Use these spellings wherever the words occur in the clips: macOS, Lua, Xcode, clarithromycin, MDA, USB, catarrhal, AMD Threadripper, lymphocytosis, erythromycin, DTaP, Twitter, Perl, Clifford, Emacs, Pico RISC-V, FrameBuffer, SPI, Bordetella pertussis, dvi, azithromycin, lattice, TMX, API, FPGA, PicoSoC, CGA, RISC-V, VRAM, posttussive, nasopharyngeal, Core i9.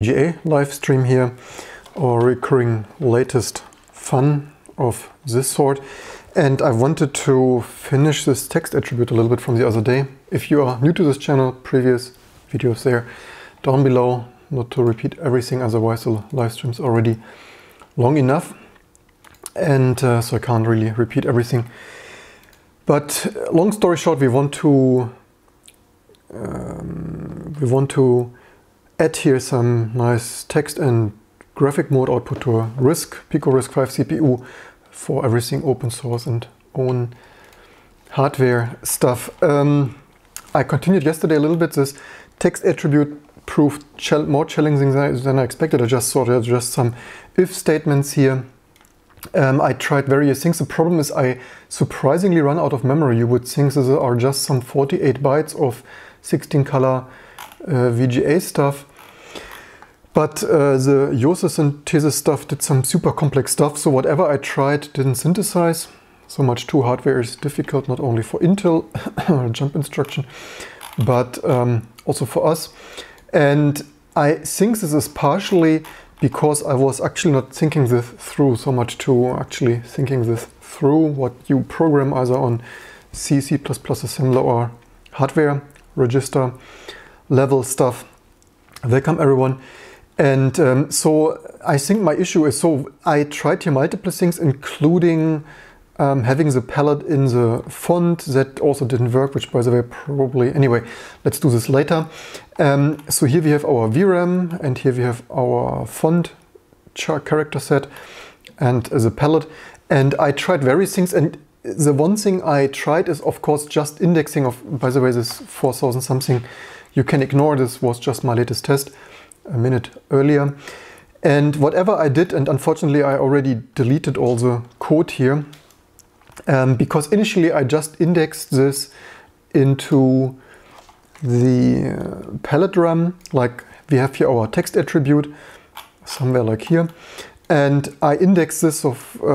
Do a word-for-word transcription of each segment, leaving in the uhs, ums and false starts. E G A live stream here, or recurring latest fun of this sort. And I wanted to finish this text attribute a little bit from the other day. If you are new to this channel, previous videos there down below, not to repeat everything, otherwise the live stream's already long enough. And uh, so I can't really repeat everything. But long story short, we want to um, we want to add here some nice text and graphic mode output to a RISC, Pico RISC-V C P U for everything open source and own hardware stuff. Um, I continued yesterday a little bit. This text attribute proved more challenging than I expected. I just saw there's just some if statements here. Um, I tried various things. The problem is I surprisingly run out of memory. You would think these are just some forty-eight bytes of sixteen color uh, V G A stuff. But uh, the Yosys synthesis stuff did some super complex stuff, so whatever I tried didn't synthesize. So much too hardware is difficult, not only for Intel, jump instruction, but um, also for us. And I think this is partially because I was actually not thinking this through so much to actually thinking this through what you program either on C, C++ assembler or hardware register level stuff. Welcome everyone. And um, so I think my issue is, so I tried here multiple things, including um, having the palette in the font. That also didn't work, which by the way probably, anyway, let's do this later. Um, so here we have our V RAM, and here we have our font character set and uh, the palette. And I tried various things, and the one thing I tried is of course just indexing of, by the way, this four thousand something you can ignore, this was just my latest test a minute earlier. And whatever I did, and unfortunately I already deleted all the code here, um, because initially I just indexed this into the uh, palette RAM, like we have here our text attribute, somewhere like here. And I index this, of, uh,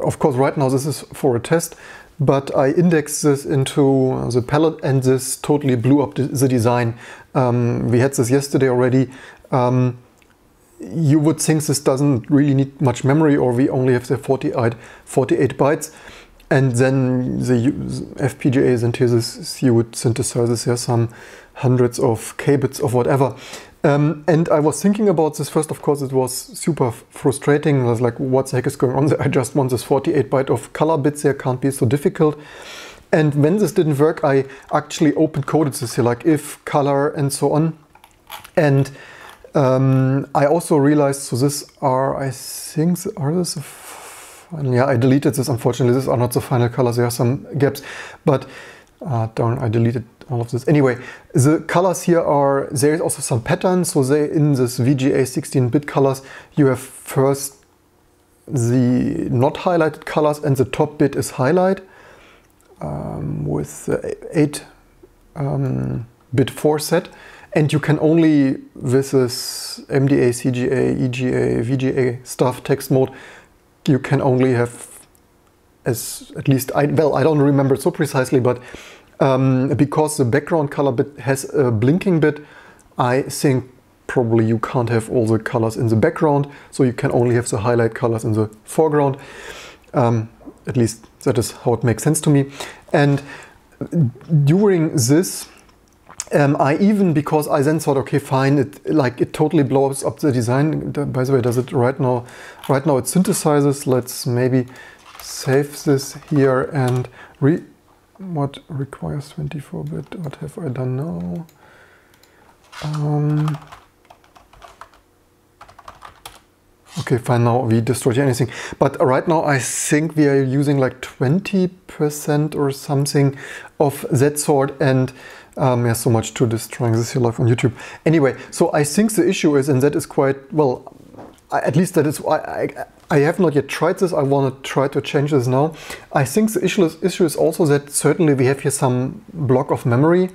of course right now this is for a test, but I indexed this into the palette, and this totally blew up the design. Um, we had this yesterday already. Um, you would think this doesn't really need much memory, or we only have the forty-eight, forty-eight bytes. And then the F P G A synthesis, you would synthesize this here some hundreds of K bits of whatever. Um, and I was thinking about this first, of course, it was super frustrating. I was like, what the heck is going on there? I just want this forty-eight byte of color bits here, can't be so difficult. And when this didn't work, I actually open coded this here, like if, color, and so on. And um, I also realized, so this are, I think, are this a And yeah, I deleted this, unfortunately. These are not the final colors, there are some gaps. But, uh, darn, I deleted all of this. Anyway, the colors here are, there is also some patterns. So they, in this V G A sixteen bit colors, you have first the not highlighted colors, and the top bit is highlight um, with eight bit um, four set. And you can only, with this M D A, C G A, E G A, V G A stuff, text mode, you can only have, as at least, I, well, I don't remember so precisely, but um, because the background color bit has a blinking bit, I think probably you can't have all the colors in the background, so you can only have the highlight colors in the foreground. Um, at least that is how it makes sense to me. And during this, Um, I even, because I then thought, okay, fine, it like it totally blows up the design. By the way, does it right now? Right now it synthesizes. Let's maybe save this here and re. What requires twenty-four bit? What have I done now? Um, okay, fine. Now we destroyed anything. But right now I think we are using like twenty percent or something of that sort, and. Um, yeah, so much to destroying this here live on YouTube. Anyway, so I think the issue is, and that is quite, well, I, at least that is, I, I, I have not yet tried this, I want to try to change this now. I think the issue is, issue is also that certainly we have here some block of memory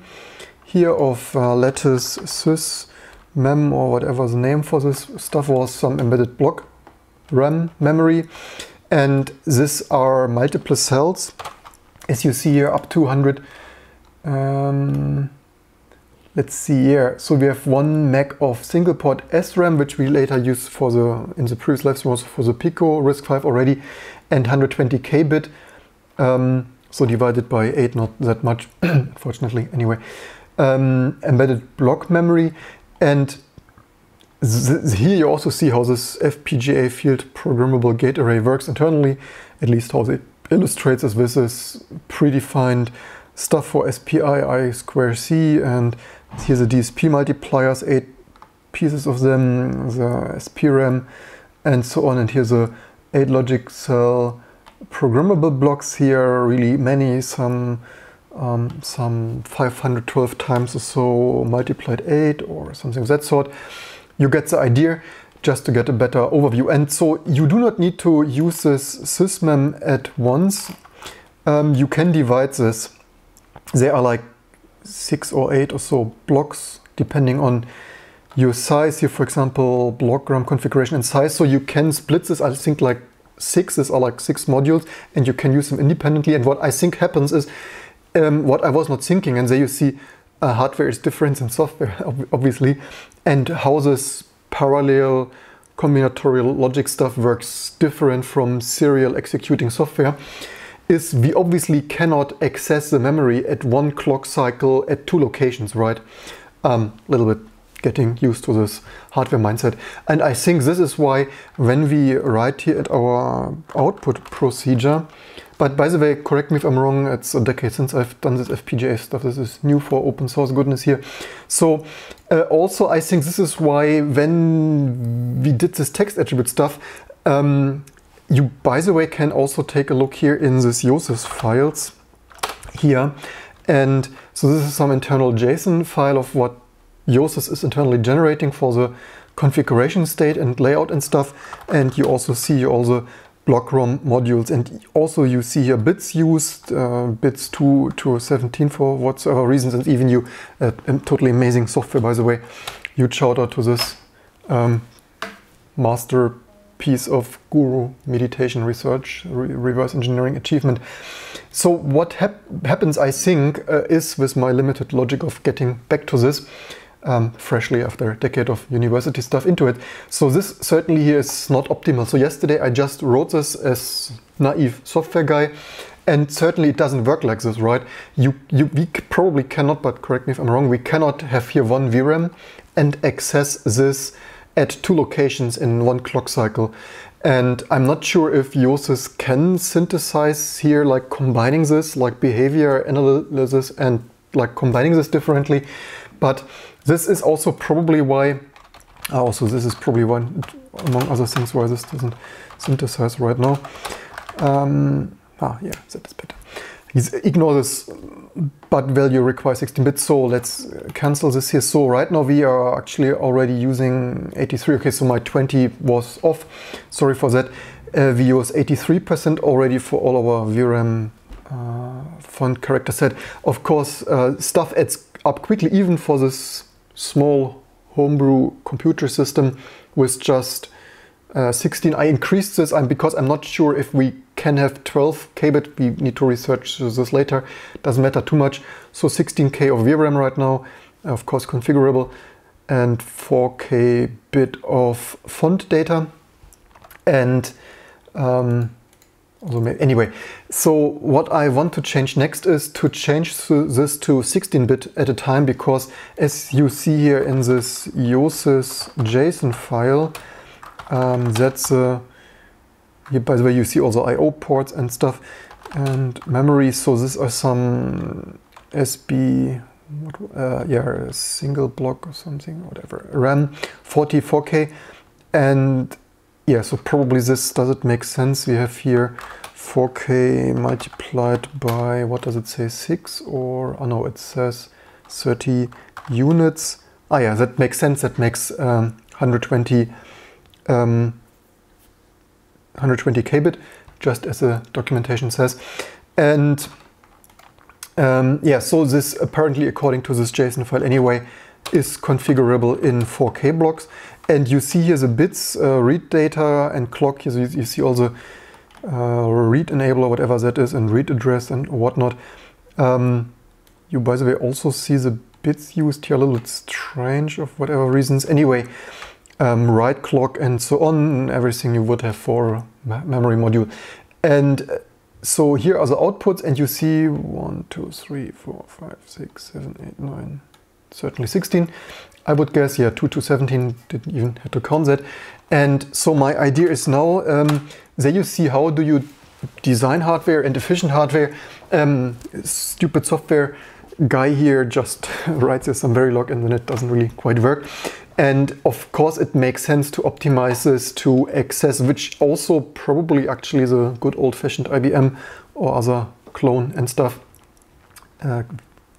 here of uh, lattice sys mem or whatever the name for this stuff was, some embedded block RAM memory. And these are multiple cells, as you see here, up to one hundred. Um, Let's see here. So we have one meg of single port S RAM, which we later used for the in the previous live stream also for the Pico RISC-V already, and one hundred twenty K bit. Um, so divided by eight, not that much, unfortunately. Anyway, um, embedded block memory, and here you also see how this F P G A field programmable gate array works internally. At least how it illustrates is with this predefined stuff for S P I, I two C, and here's the D S P multipliers, eight pieces of them, the SPRAM, and so on. And here's the eight logic cell programmable blocks here, really many, some um, some five hundred twelve times or so multiplied eight or something of that sort. You get the idea, just to get a better overview. And so you do not need to use this sysmem at once. Um, you can divide this. There are like six or eight or so blocks, depending on your size. Here, for example, block RAM configuration and size. So you can split this. I think like six, these are like six modules, and you can use them independently. And what I think happens is, um, what I was not thinking, and there you see uh, hardware is different than software, obviously, and how this parallel combinatorial logic stuff works different from serial executing software. Is we obviously cannot access the memory at one clock cycle at two locations, right? A um, little bit getting used to this hardware mindset. And I think this is why when we write here at our output procedure, but by the way, correct me if I'm wrong, it's a decade since I've done this F P G A stuff. This is new for open source goodness here. So uh, also I think this is why when we did this text attribute stuff, um, you, by the way, can also take a look here in this Yosys files here. And so this is some internal JSON file of what Yosys is internally generating for the configuration state and layout and stuff. And you also see all the block ROM modules. And also you see here bits used, uh, bits two to seventeen for whatsoever reasons. And even you, uh, totally amazing software, by the way. Huge shout out to this um, master piece of guru meditation research, re reverse engineering achievement. So what hap happens, I think, uh, is with my limited logic of getting back to this um, freshly after a decade of university stuff into it. So this certainly here is not optimal. So yesterday I just wrote this as naive software guy, and certainly it doesn't work like this, right? You, you, we probably cannot, but correct me if I'm wrong, we cannot have here one V RAM and access this at two locations in one clock cycle. And I'm not sure if Yosys can synthesize here, like combining this, like behavior analysis and like combining this differently. But this is also probably why, also this is probably one among other things why this doesn't synthesize right now. Um, ah, yeah, that is better. Ignore this, but value requires sixteen bit, so let's cancel this here. So right now we are actually already using eighty-three. Okay, so my twenty was off, sorry for that. Uh, we use eighty-three percent already for all our V RAM uh, font character set. Of course, uh, stuff adds up quickly, even for this small homebrew computer system with just uh, sixteen. I increased this I'm, because I'm not sure if we can have twelve K bit, we need to research this later, doesn't matter too much. So sixteen K of V RAM right now, of course configurable, and four K bit of font data. And um, anyway, so what I want to change next is to change this to sixteen bit at a time, because as you see here in this Yosys JSON file, um, that's a Here, by the way, you see also I O ports and stuff and memory. So these are some S B, uh, yeah, single block or something, whatever, RAM, forty-four K. And yeah, so probably this doesn't make sense. We have here four K multiplied by, what does it say, six or, oh no, it says thirty units. Ah yeah, that makes sense. That makes um, one hundred twenty um, one hundred twenty K bit, just as the documentation says. And um, yeah, so this apparently, according to this JSON file anyway, is configurable in four K blocks. And you see here the bits, uh, read data and clock. You, you see all the uh, read enabler, whatever that is, and read address and whatnot. Um, you, by the way, also see the bits used here a little bit strange of whatever reasons. Anyway, um, write clock and so on, everything you would have for a memory module. And so here are the outputs, and you see one, two, three, four, five, six, seven, eight, nine, certainly sixteen. I would guess, yeah, two to seventeen, didn't even have to count that. And so my idea is now, um, there you see how do you design hardware and efficient hardware. Um, stupid software guy here just writes us some Verilog and then it doesn't really quite work. And of course it makes sense to optimize this to access, which also probably actually is a good old-fashioned I B M or other clone and stuff. Uh,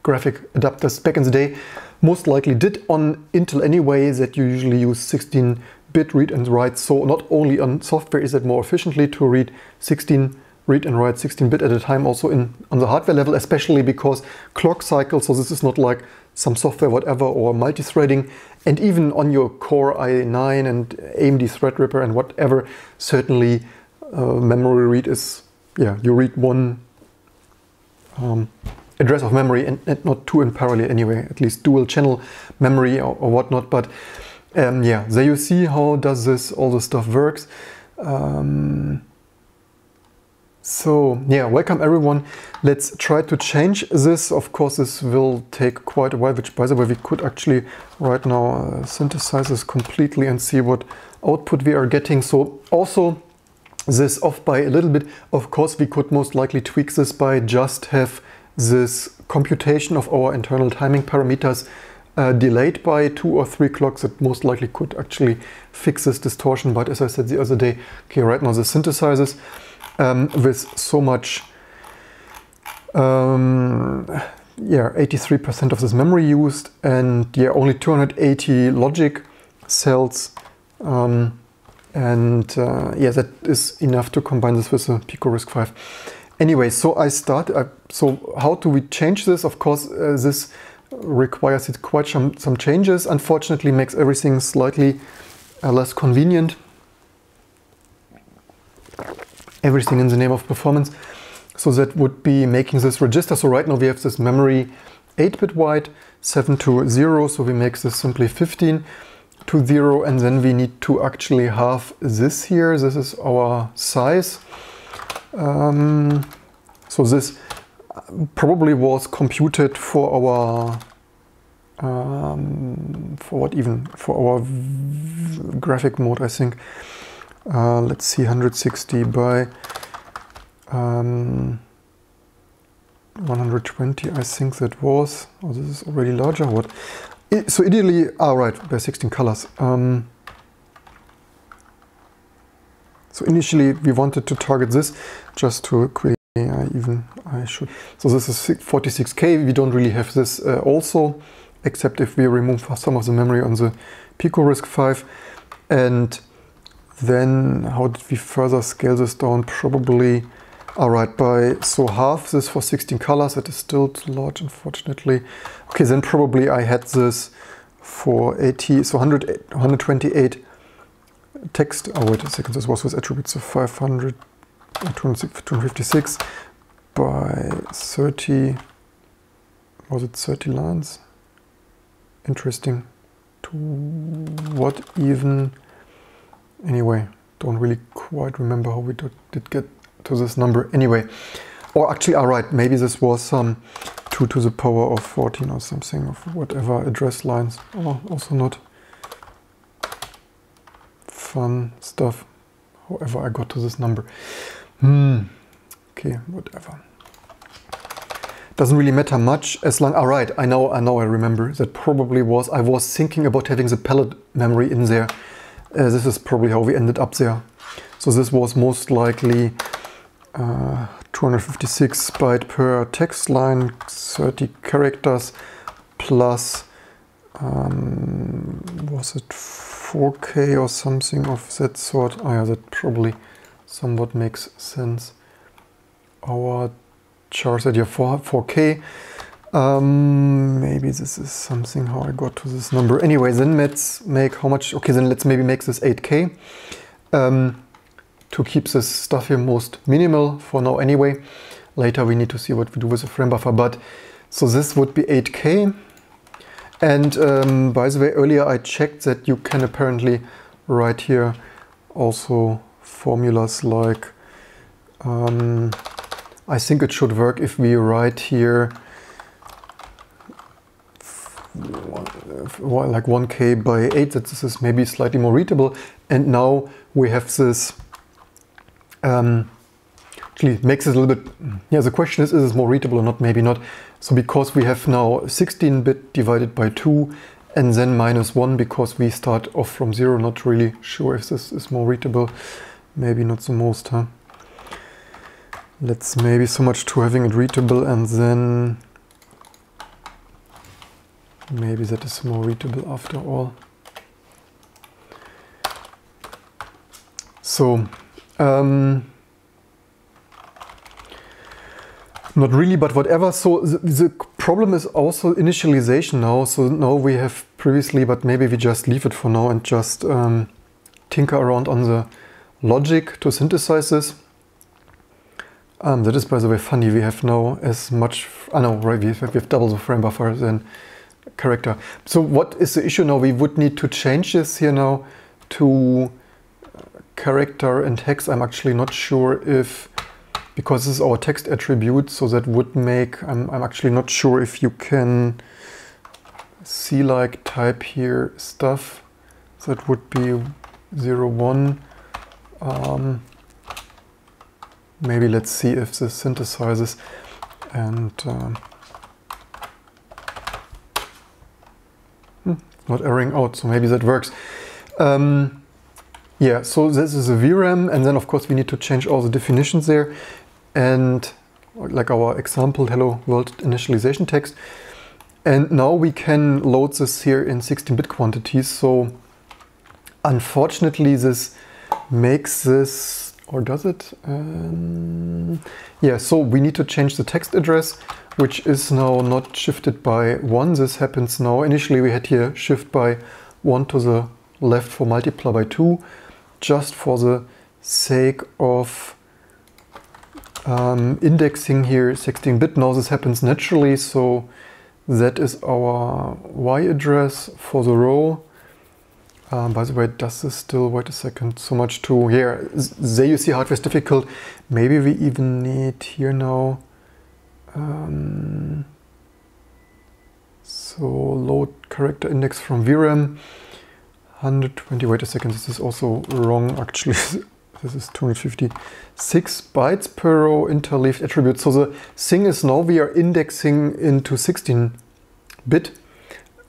graphic adapters back in the day most likely did on Intel anyway, that you usually use sixteen bit read and write. So not only on software is it more efficiently to read sixteen, read and write sixteen bit at a time, also in on the hardware level, especially because clock cycles, so this is not like some software whatever or multi-threading, and even on your Core i nine and A M D Threadripper and whatever, certainly uh, memory read is, yeah, you read one um, address of memory and, and not two in parallel anyway, at least dual channel memory or, or whatnot. But um, yeah, there you see how does this, all this stuff works. Um, so yeah, welcome everyone. Let's try to change this. Of course, this will take quite a while, which by the way, we could actually right now uh, synthesize this completely and see what output we are getting. So also this off by a little bit. Of course, we could most likely tweak this by just have this computation of our internal timing parameters uh, delayed by two or three clocks. That most likely could actually fix this distortion. But as I said the other day, okay, right now the synthesizes um, with so much, um, yeah, eighty-three percent of this memory used, and yeah, only two hundred eighty logic cells. Um, and uh, yeah, that is enough to combine this with a Pico RISC-V. Anyway, so I start, uh, so how do we change this? Of course, uh, this requires it quite some, some changes. Unfortunately, makes everything slightly uh, less convenient. Everything in the name of performance. So that would be making this register. So right now we have this memory eight bit wide, seven to zero. So we make this simply fifteen to zero. And then we need to actually have this here. This is our size. Um, so this probably was computed for our um, for what even for our graphic mode, I think. Uh, let's see, one hundred sixty by um, one hundred twenty, I think that was. Oh, this is already larger. What? It, so ideally, ah, right, by sixteen colors. Um, So initially we wanted to target this just to quickly, uh, even I should. So this is forty-six K, we don't really have this uh, also, except if we remove some of the memory on the Pico RISC-V. And then how did we further scale this down? Probably, all right, by so half this for sixteen colors, that is still too large, unfortunately. Okay, then probably I had this for eighty, so one hundred, one hundred twenty-eight. Text, oh wait a second, this was with attributes of five hundred, two fifty-six by thirty, was it thirty lines? Interesting, to what even? Anyway, don't really quite remember how we did get to this number anyway. Or actually, all right, maybe this was some two to the power of fourteen or something of whatever address lines, oh, also not fun stuff, however I got to this number. Hmm. Okay, whatever. Doesn't really matter much as long, all right, I know, I know, I remember that probably was, I was thinking about having the palette memory in there. Uh, this is probably how we ended up there. So this was most likely uh, two hundred fifty-six byte per text line, thirty characters plus, um, was it four K or something of that sort. Oh yeah, that probably somewhat makes sense. Our charts at your four K. Um, maybe this is something how I got to this number. Anyway, then let's make how much, okay, then let's maybe make this eight K um, to keep this stuff here most minimal for now anyway. Later we need to see what we do with the frame buffer, but so this would be eight K And um, by the way, earlier I checked that you can apparently write here also formulas like, um, I think it should work if we write here like one K by eight, that this is maybe slightly more readable. And now we have this, um, actually it makes it a little bit, yeah, the question is, is it more readable or not? Maybe not. So because we have now sixteen bit divided by two and then minus one, because we start off from zero, not really sure if this is more readable. Maybe not the most, huh? Let's maybe so much to having it readable, and then maybe that is more readable after all. So, um, not really, but whatever. So the, the problem is also initialization now. So now we have previously, but maybe we just leave it for now and just um, tinker around on the logic to synthesize this. Um, that is, by the way, funny. We have now as much, I know, right? We have, we have double the frame buffer than character. So what is the issue now? We would need to change this here now to character and hex. I'm actually not sure if, because this is our text attribute, so that would make, I'm, I'm actually not sure if you can see like type here stuff. That would be zero one. Um, maybe let's see if this synthesizes. And um, hmm, not erroring out, so maybe that works. Um, yeah, so this is a V RAM, and then of course we need to change all the definitions there. And like our example, hello world initialization text. And now we can load this here in sixteen bit quantities. So unfortunately this makes this, or does it? Um, yeah, so we need to change the text address, which is now not shifted by one. This happens now. Initially we had here shift by one to the left for multiply by two, just for the sake of Um, indexing here sixteen bit. Now this happens naturally, so that is our Y address for the row. Um, by the way, does this still, wait a second, so much to here. There you see hardware is difficult. Maybe we even need here now, um, so load character index from V RAM, one hundred twenty, wait a second, this is also wrong actually. This is two hundred fifty-six bytes per row interleaved attribute. So the thing is now we are indexing into sixteen bit.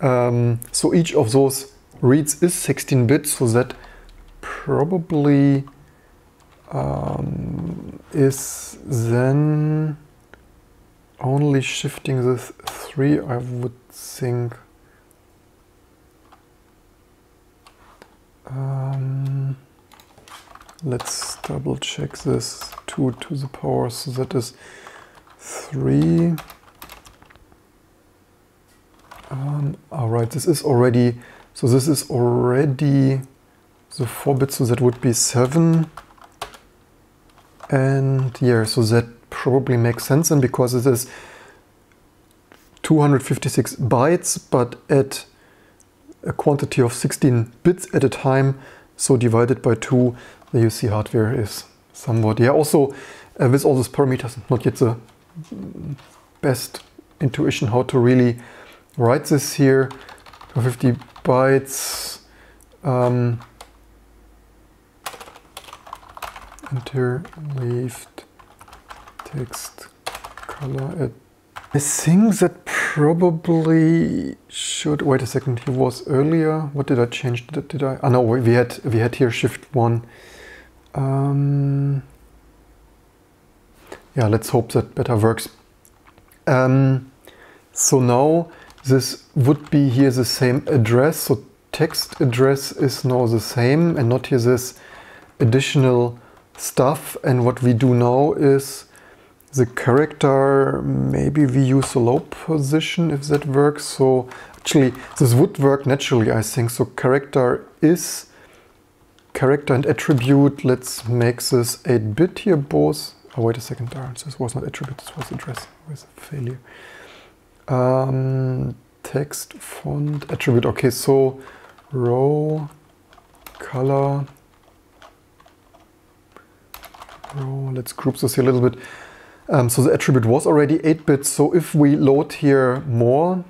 Um, so each of those reads is sixteen bit. So that probably um, is then only shifting this three, I would think. Um, Let's double check this two to the power, so that is three. Um, all right, this is already, so this is already the four bits, so that would be seven. And yeah, so that probably makes sense then, because it is two hundred fifty-six bytes, but at a quantity of sixteen bits at a time, so divided by two. There you see hardware is somewhat, yeah, also uh, with all these parameters, not yet the best intuition how to really write this here. fifty bytes, um, interleaved text color. I think that probably should, wait a second, he was earlier, what did I change, did, did I, ah no, we had, we had here shift one. Um, yeah, let's hope that better works. Um, so now this would be here the same address. So text address is now the same and not here this additional stuff. And what we do now is the character, maybe we use a low position if that works. So actually this would work naturally, I think. So character is character and attribute, let's make this eight bit here both. Oh, wait a second, this was not attribute, this was address. Where's the failure? Um, Text, Font, Attribute, okay, so, Row, Color, Row, let's group this here a little bit. Um, so the attribute was already eight bit, so if we load here more,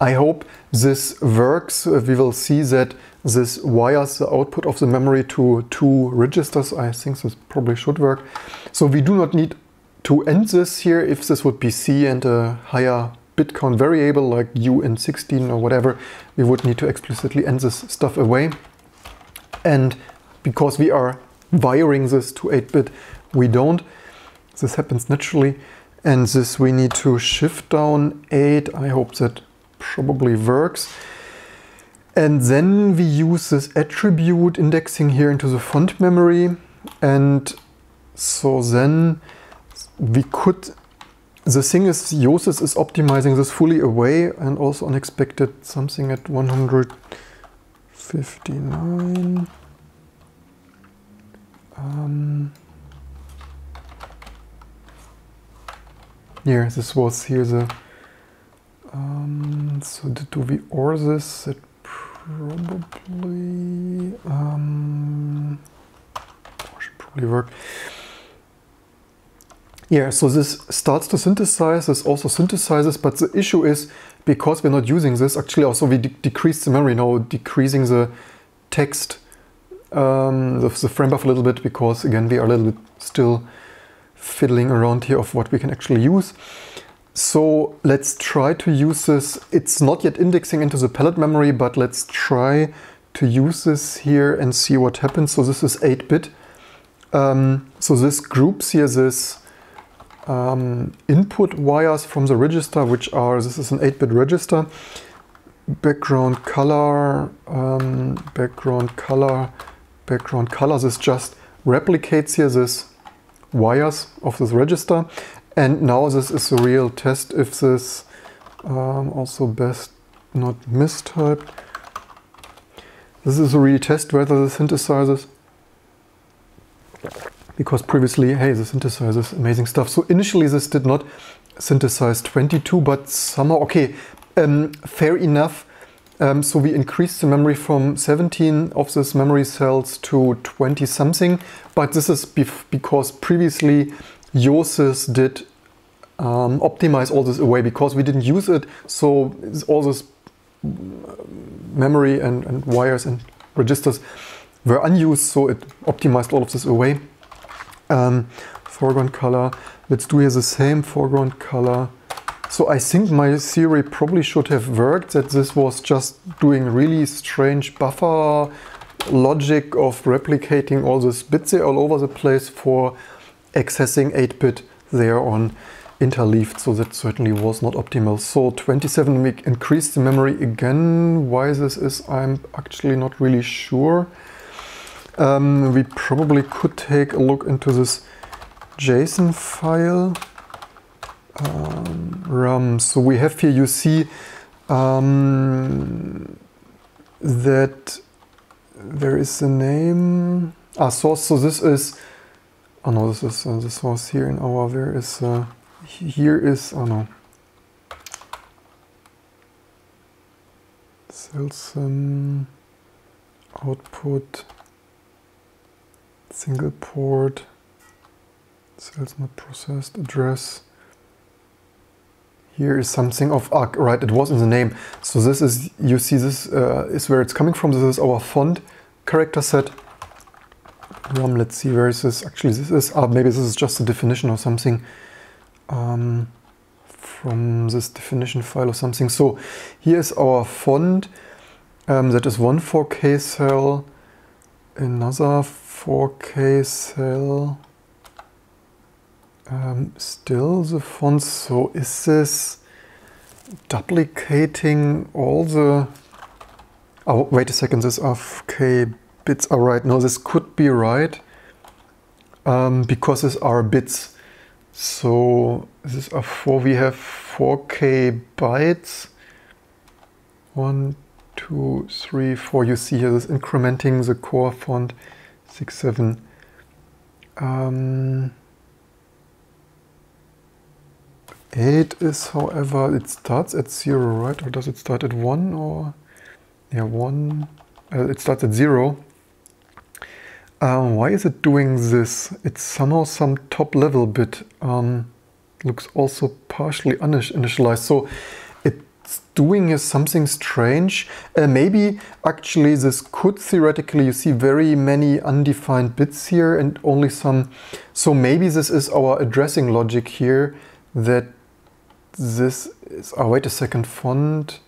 I hope this works. We will see that this wires the output of the memory to two registers. I think this probably should work. So we do not need to end this here. If this would be C and a higher bit count variable like U N sixteen or whatever, we would need to explicitly end this stuff away. And because we are wiring this to eight bit, we don't. This happens naturally. And this we need to shift down eight. I hope that probably works. And then we use this attribute indexing here into the font memory. And so then we could, the thing is, Yosys is optimizing this fully away, and also unexpected something at one hundred fifty-nine. Um, yeah, this was here the Um, so do we or this? It probably um, should probably work. Yeah, so this starts to synthesize. This also synthesizes, but the issue is because we're not using this. Actually, also we de decrease the memory now, decreasing the text, um, the, the frame buff a little bit, because again we are a little bit still fiddling around here of what we can actually use. So let's try to use this. It's not yet indexing into the palette memory, but let's try to use this here and see what happens. So this is eight bit. Um, so this groups here this um, input wires from the register, which are, this is an eight bit register. Background color, um, background color, background color. This just replicates here this wires of this register. And now this is the real test if this um, also best not mistyped. This is a real test whether this synthesizes, because previously, hey, the synthesizes amazing stuff. So initially this did not synthesize twenty-two, but somehow, okay, um, fair enough. Um, so we increased the memory from seventeen of this memory cells to twenty something, but this is because previously Yosys did um, optimize all this away, because we didn't use it, so all this memory and, and wires and registers were unused, so it optimized all of this away. Um, foreground color, let's do here the same foreground color. So I think my theory probably should have worked, that this was just doing really strange buffer logic of replicating all these bits there all over the place for accessing eight bit there on interleaved, so that certainly was not optimal. So twenty-seven, we increased the memory again. Why this is, I'm actually not really sure. Um, we probably could take a look into this JSON file. Um, RAM, so we have here, you see um, that there is the name, ah, source, so this is, oh no, this is uh, the source here in our, where is, uh, here is, oh no. Selsun, output, single port, sales not processed, address. Here is something of, ah, right, it was in the name. So this is, you see this uh, is where it's coming from. This is our font character set. Um, let's see where is this, actually this is, ah, maybe this is just a definition or something um, from this definition file or something. So here is our font, um, that is one four K cell, another four K cell, um, still the font, so is this duplicating all the, oh wait a second, this F K bits are right. No, this could be right, um, because these are bits. So this are four, we have four K bytes. One, two, three, four. You see here this incrementing the core font, six, seven. Um, eight is, however, it starts at zero, right? Or does it start at one? Or yeah, one. Uh, it starts at zero. Um, why is it doing this? It's somehow some top-level bit. Um, looks also partially uninitialized. So it's doing is something strange. Uh, maybe actually this could theoretically, you see very many undefined bits here and only some. So maybe this is our addressing logic here that this is, oh wait a second, font.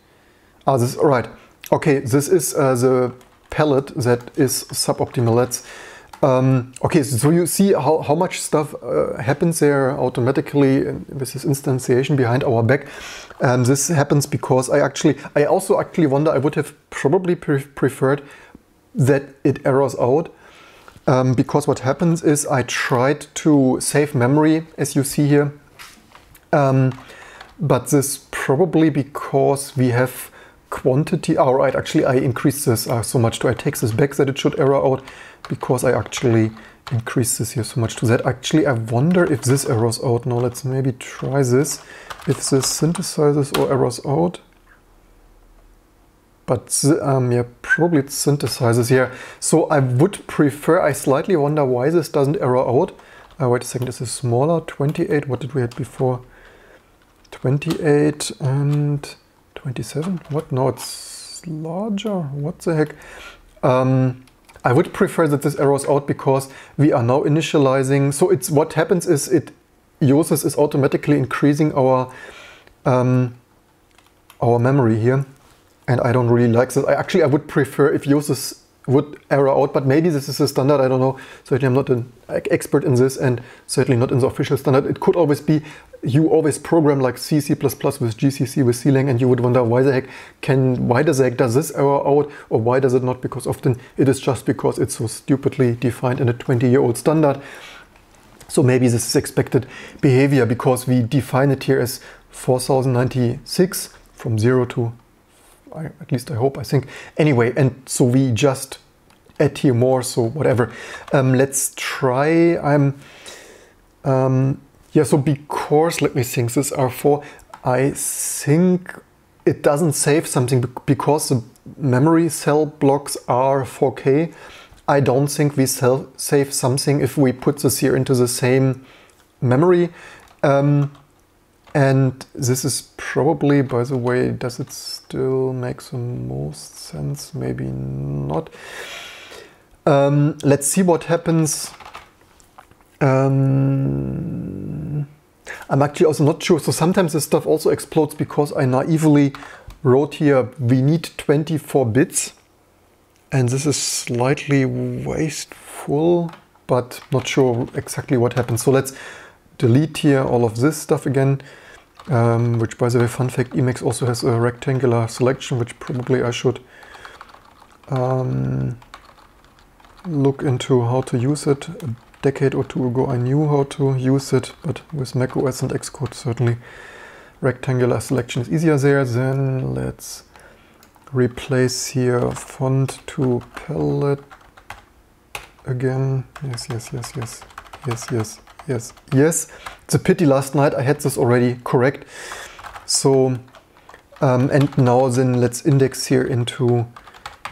Ah, this, all right. Okay, this is uh, the palette that is suboptimal. Let's, um, okay, so you see how, how much stuff uh, happens there automatically with this instantiation behind our back. Um, this happens because I actually, I also actually wonder, I would have probably pre preferred that it errors out. Um, because what happens is I tried to save memory, as you see here. Um, but this probably because we have quantity, all oh, right, actually I increased this uh, so much to, I take this back that it should error out because I actually increased this here so much to that. Actually, I wonder if this errors out. Now let's maybe try this, if this synthesizes or errors out. But um, yeah, probably it synthesizes here. So I would prefer, I slightly wonder why this doesn't error out. Uh, wait a second, this is smaller, twenty-eight, what did we had before? twenty-eight and twenty-seven? What? No, it's larger. What the heck? Um, I would prefer that this errors out because we are now initializing. So it's what happens is it Yosys is automatically increasing our um, our memory here, and I don't really like this. I actually I would prefer if Yosys would error out, but maybe this is a standard, I don't know. Certainly I'm not an expert in this and certainly not in the official standard. It could always be, you always program like C, C++ with G C C, with C Lang, and you would wonder why the heck can, why does the heck does this error out or why does it not? Because often it is just because it's so stupidly defined in a twenty year old standard. So maybe this is expected behavior because we define it here as four thousand ninety-six from zero to I, at least I hope, I think. Anyway, and so we just add here more, so whatever. Um, let's try, I'm, um, yeah, so because, let me think, this R four, I think it doesn't save something because the memory cell blocks are four K. I don't think we sell, save something if we put this here into the same memory. Um, And this is probably, by the way, does it still make the most sense? Maybe not. Um, let's see what happens. Um, I'm actually also not sure. So sometimes this stuff also explodes because I naively wrote here, we need twenty-four bits. And this is slightly wasteful, but not sure exactly what happens. So let's delete here all of this stuff again, um, which by the way, fun fact, Emacs also has a rectangular selection, which probably I should um, look into how to use it. A decade or two ago I knew how to use it, but with macOS and Xcode certainly rectangular selection is easier there. Then let's replace here font to palette again. Yes, yes, yes, yes, yes, yes. Yes, yes. It's a pity last night I had this already correct. So, um, and now then let's index here into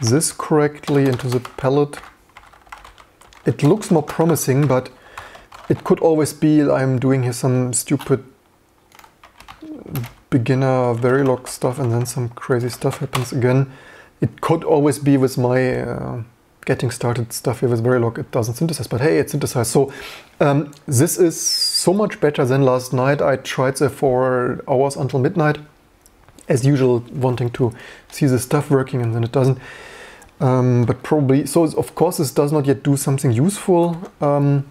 this correctly, into the palette. It looks more promising, but it could always be I'm doing here some stupid beginner Verilog stuff and then some crazy stuff happens again. It could always be with my uh, getting started stuff here with Verilog, it doesn't synthesize, but hey, it synthesized. So um, this is so much better than last night. I tried there for hours until midnight, as usual, wanting to see the stuff working and then it doesn't. Um, but probably, so of course this does not yet do something useful, um,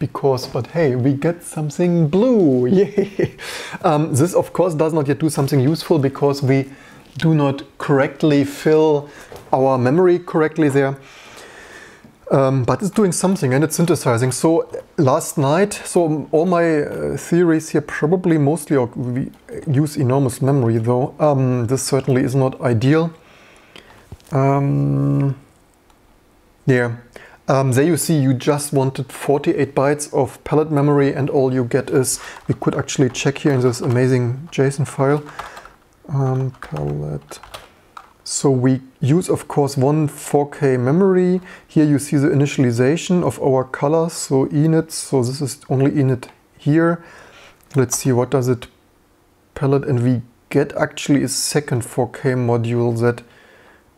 because, but hey, we get something blue, yay! Um, this of course does not yet do something useful because we do not correctly fill our memory correctly there. Um, but it's doing something and it's synthesizing. So last night, so all my uh, theories here probably mostly are, we use enormous memory though. Um, this certainly is not ideal. Um, yeah, Um, there you see you just wanted forty-eight bytes of palette memory, and all you get is, we could actually check here in this amazing JSON file, um, palette. So we use, of course, one four K memory. Here you see the initialization of our colors, so init, so this is only init here. Let's see what does it palette, and we get actually a second four K module that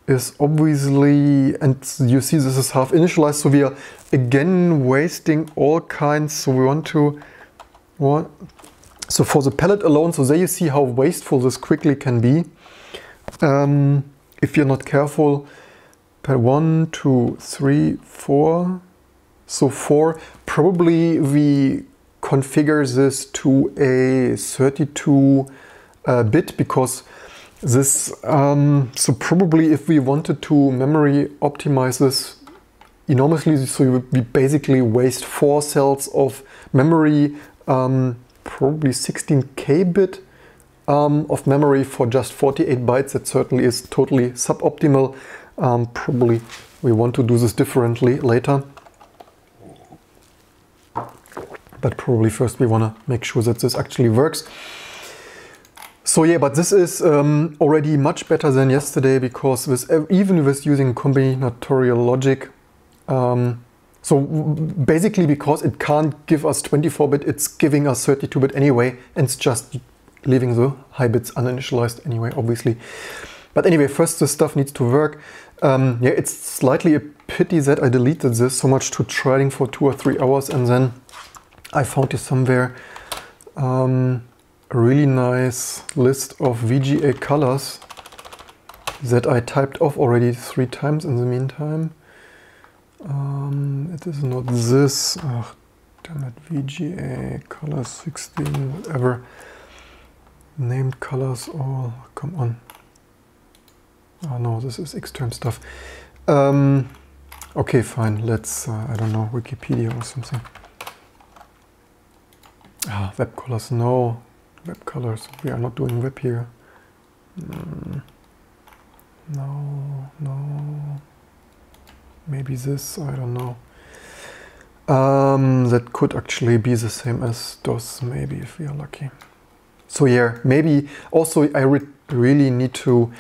is obviously, and you see this is half initialized, so we are again wasting all kinds, so we want to, what? So for the palette alone, so there you see how wasteful this quickly can be. Um, if you're not careful, one, two, three, four, so four, probably we configure this to a thirty-two bit, because this, um, so probably if we wanted to memory optimize this enormously, so we basically waste four cells of memory, um, probably sixteen K bit um, of memory for just forty-eight bytes. That certainly is totally suboptimal. Um, probably we want to do this differently later. But probably first we want to make sure that this actually works. So yeah, but this is um, already much better than yesterday, because with, even with using combinatorial logic, um, so basically because it can't give us twenty-four bit, it's giving us thirty-two bit anyway, and it's just leaving the high bits uninitialized anyway, obviously. But anyway, first this stuff needs to work. Um, yeah, it's slightly a pity that I deleted this so much to trying for two or three hours, and then I found it somewhere. Um, A really nice list of V G A colors that I typed off already three times in the meantime. Um, it is not this, oh, damn it, V G A colors sixteen, whatever. Named colors, all, oh, come on. Oh no, this is extreme stuff. Um, okay, fine, let's, uh, I don't know, Wikipedia or something. Ah, web colors, no. Web colors, we are not doing web here. Mm. No, no. Maybe this, I don't know. Um, that could actually be the same as DOS, maybe, if we are lucky. So yeah, maybe also I re really need to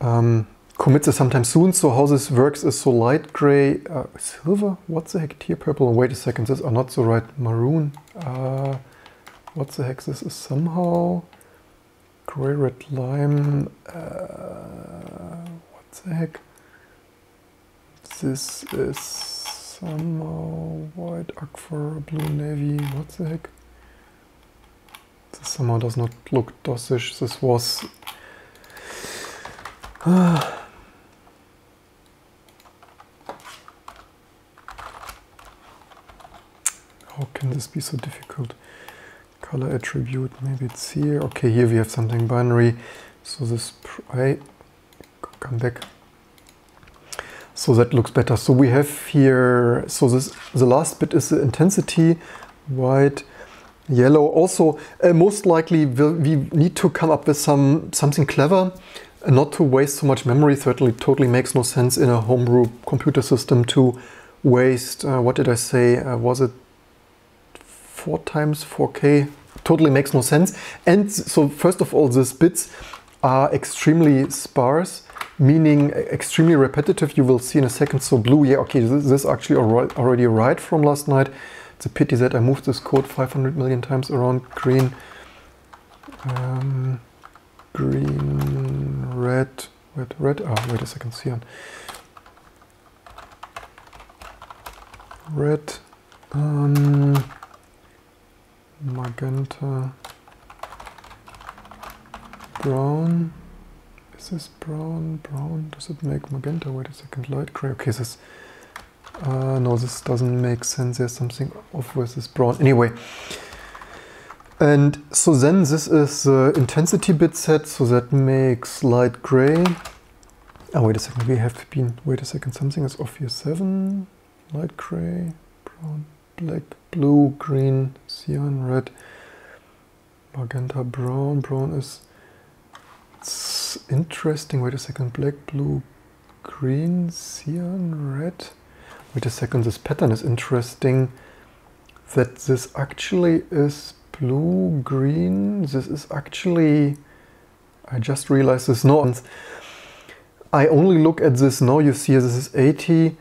um, commit this sometime soon. So how this works is, so light gray, uh, silver, what the heck, teal purple, wait a second, these are not the right maroon. Uh, What the heck, this is somehow gray, red, lime, uh, what the heck, this is somehow white, aqua, blue, navy, what the heck, this somehow does not look DOSish, this was, uh, how can this be so difficult? Color attribute, maybe it's here. Okay, here we have something binary. So this, I come back. So that looks better. So we have here, so this, the last bit is the intensity, white, yellow. Also, uh, most likely we'll, we need to come up with some something clever, uh, not to waste so much memory. Certainly, totally makes no sense in a homebrew computer system to waste, uh, what did I say, uh, was it four times four K, totally makes no sense. And so first of all, these bits are extremely sparse, meaning extremely repetitive. You will see in a second. So blue, yeah, okay, this is actually already right from last night. It's a pity that I moved this code five hundred million times around. Green, um, green, red, red, red, ah, wait a second, see on. Red, um, magenta, brown, is this brown, brown, does it make magenta, wait a second, light gray, okay, this, uh, no, this doesn't make sense, there's something off with this brown, anyway. And so then this is the intensity bit set, so that makes light gray, oh, wait a second, we have been, wait a second, something is off here, seven, light gray, brown, black, blue, green, cyan, red, magenta, brown. Brown is, it's interesting. Wait a second. Black, blue, green, cyan, red. Wait a second, this pattern is interesting. That this actually is blue, green. This is actually, I just realized this. No, I only look at this now. You see, this is eighty.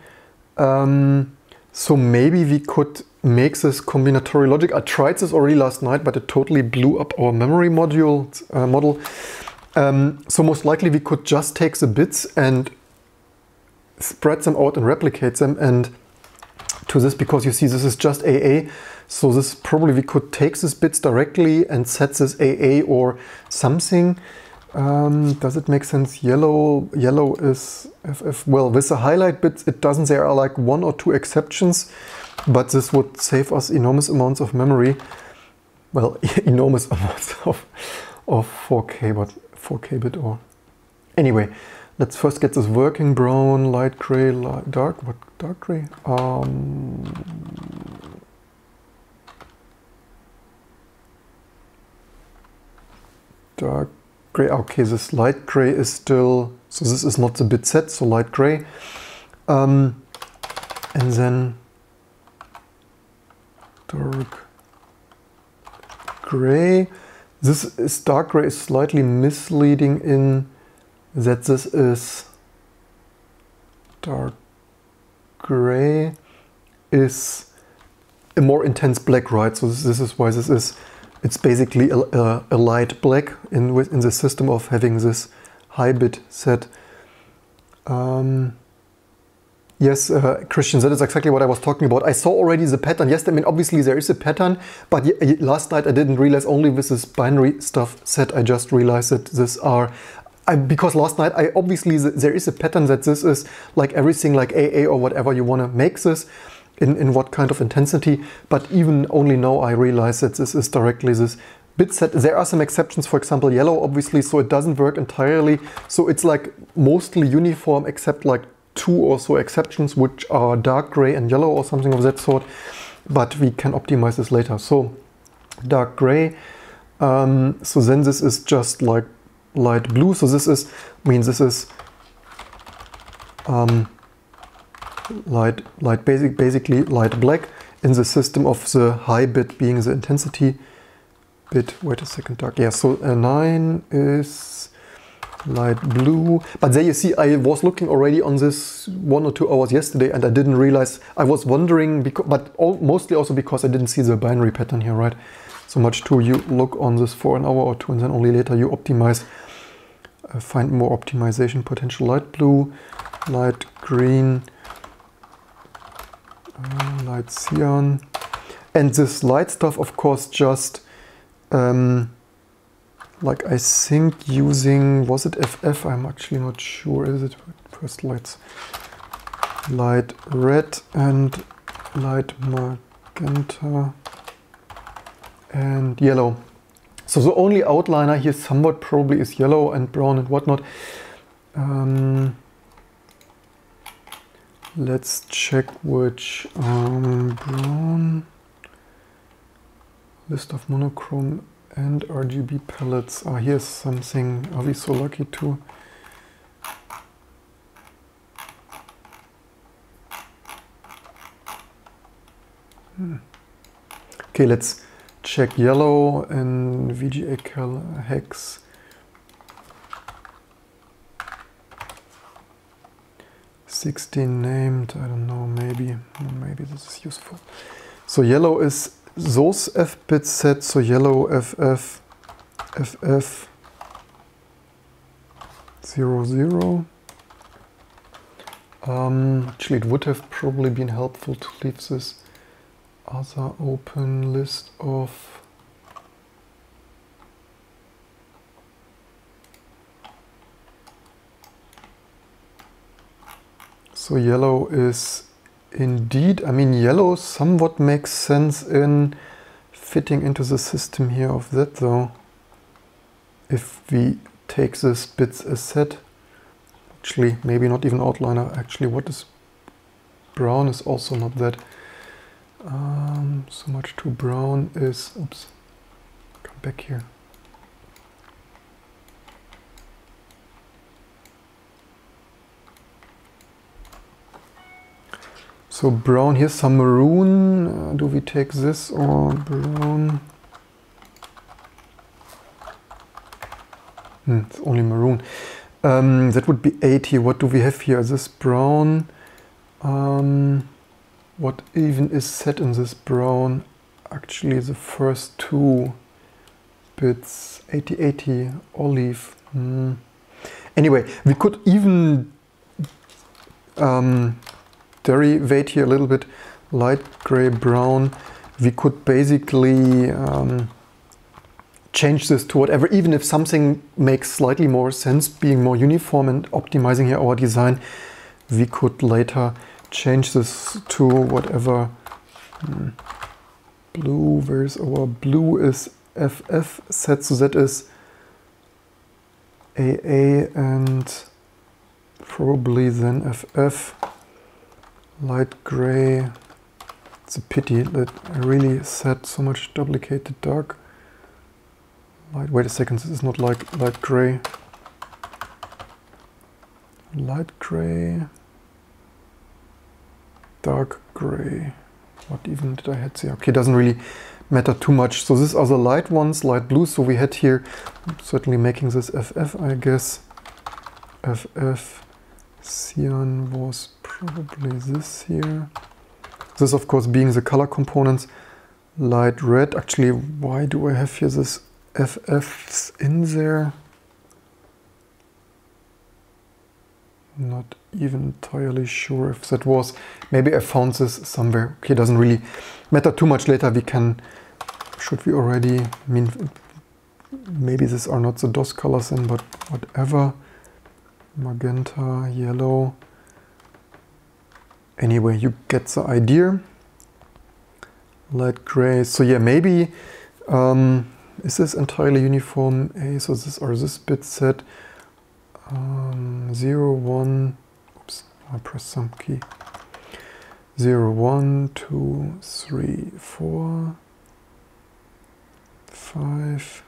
Um, so maybe we could make this combinatorial logic. I tried this already last night, but it totally blew up our memory module uh, model. Um, so most likely we could just take the bits and spread them out and replicate them and to this, because you see this is just A A, so this probably we could take these bits directly and set this A A or something. Um, does it make sense? Yellow, yellow is F F. Well, with the highlight bits, it doesn't. There are like one or two exceptions, but this would save us enormous amounts of memory. Well, enormous amounts of of four K, but four K bit or anyway. Let's first get this working. Brown, light gray, light, dark, what, dark gray? Um, dark gray, okay, this light gray is still, so this is not the bit set, so light gray. Um, and then dark gray. This is dark gray is slightly misleading in that this is dark gray is a more intense black, right? So this, this is why this is, it's basically a, a, a light black in within the system of having this high bit set. Um, yes, uh, Christian, that is exactly what I was talking about. I saw already the pattern. Yes, I mean, obviously there is a pattern, but last night I didn't realize only with this binary stuff set, I just realized that these are I, because last night, I obviously, there is a pattern that this is like everything like A A or whatever you want to make this, in, in what kind of intensity, but even only now I realize that this is directly this bit set. There are some exceptions, for example, yellow, obviously, so it doesn't work entirely. So it's like mostly uniform except like two or so exceptions, which are dark gray and yellow or something of that sort, but we can optimize this later. So dark gray, um, so then this is just like light blue, so this is, I mean, this is um, light, light basic, basically light black in the system of the high bit being the intensity bit. Wait a second, dark. Yeah, so uh, nine is light blue. But there you see, I was looking already on this one or two hours yesterday and I didn't realize, I was wondering, because, but all, mostly also because I didn't see the binary pattern here, right? So much too, you look on this for an hour or two and then only later you optimize. Uh, find more optimization potential. Light blue, light green, uh, light cyan, and this light stuff, of course, just um, like I think using, was it F F? I'm actually not sure. Is it first lights? Light red and light magenta and yellow. So the only outliner here somewhat probably is yellow and brown and whatnot. Um, let's check which um, brown. List of monochrome and R G B palettes. Ah, here's something. Are we so lucky to? Hmm. Okay, let's check yellow and V G A color hex. sixteen named, I don't know, maybe, maybe this is useful. So yellow is those F bit set, so yellow F F, F F, zero zero. Um, actually it would have probably been helpful to leave this other open list of so yellow is indeed, I mean yellow somewhat makes sense in fitting into the system here of that though. If we take this bits as set, actually maybe not even outliner, actually what is brown is also not that. Um, so much too brown is, oops, come back here. So So, brown, here's some maroon. Do we take this or brown? Hmm, it's only maroon. Um, that would be eighty. What do we have here? This brown. Um, what even is set in this brown? Actually, the first two bits. eighty eighty, olive. Hmm. Anyway, we could even um, derivate here a little bit, light gray, brown. We could basically um, change this to whatever, even if something makes slightly more sense, being more uniform and optimizing here our design, we could later change this to whatever. Hmm. Blue, where's our blue is F F set, so that is A A and probably then F F. Light gray. It's a pity that I really set so much duplicated dark. Light, wait a second, this is not like light gray. Light gray. Dark gray. What even did I had here? Okay, doesn't really matter too much. So these are the light ones, light blue. So we had here, certainly making this F F, I guess. F F. Cyan was probably this here. This, of course, being the color components. Light red. Actually, why do I have here this F Fs in there? Not even entirely sure if that was. Maybe I found this somewhere. Okay, doesn't really matter too much later. We can, should we already, I mean, maybe these are not the DOS colors then, but whatever. Magenta, yellow. Anyway, you get the idea. Light gray. So yeah, maybe, um, is this entirely uniform? A, so this or this bit set. Um, zero, one, oops, I pressed some key. zero, one, two, three, four, five,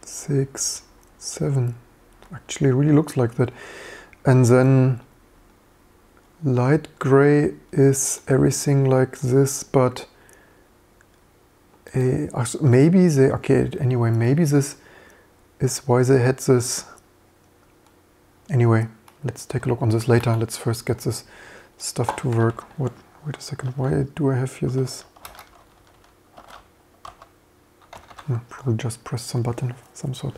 six, seven. Actually, it really looks like that. And then light gray is everything like this, but a, maybe they, okay, anyway, maybe this is why they had this. Anyway, let's take a look on this later. Let's first get this stuff to work. What? Wait a second. Why do I have here this? No, probably just press some button of some sort.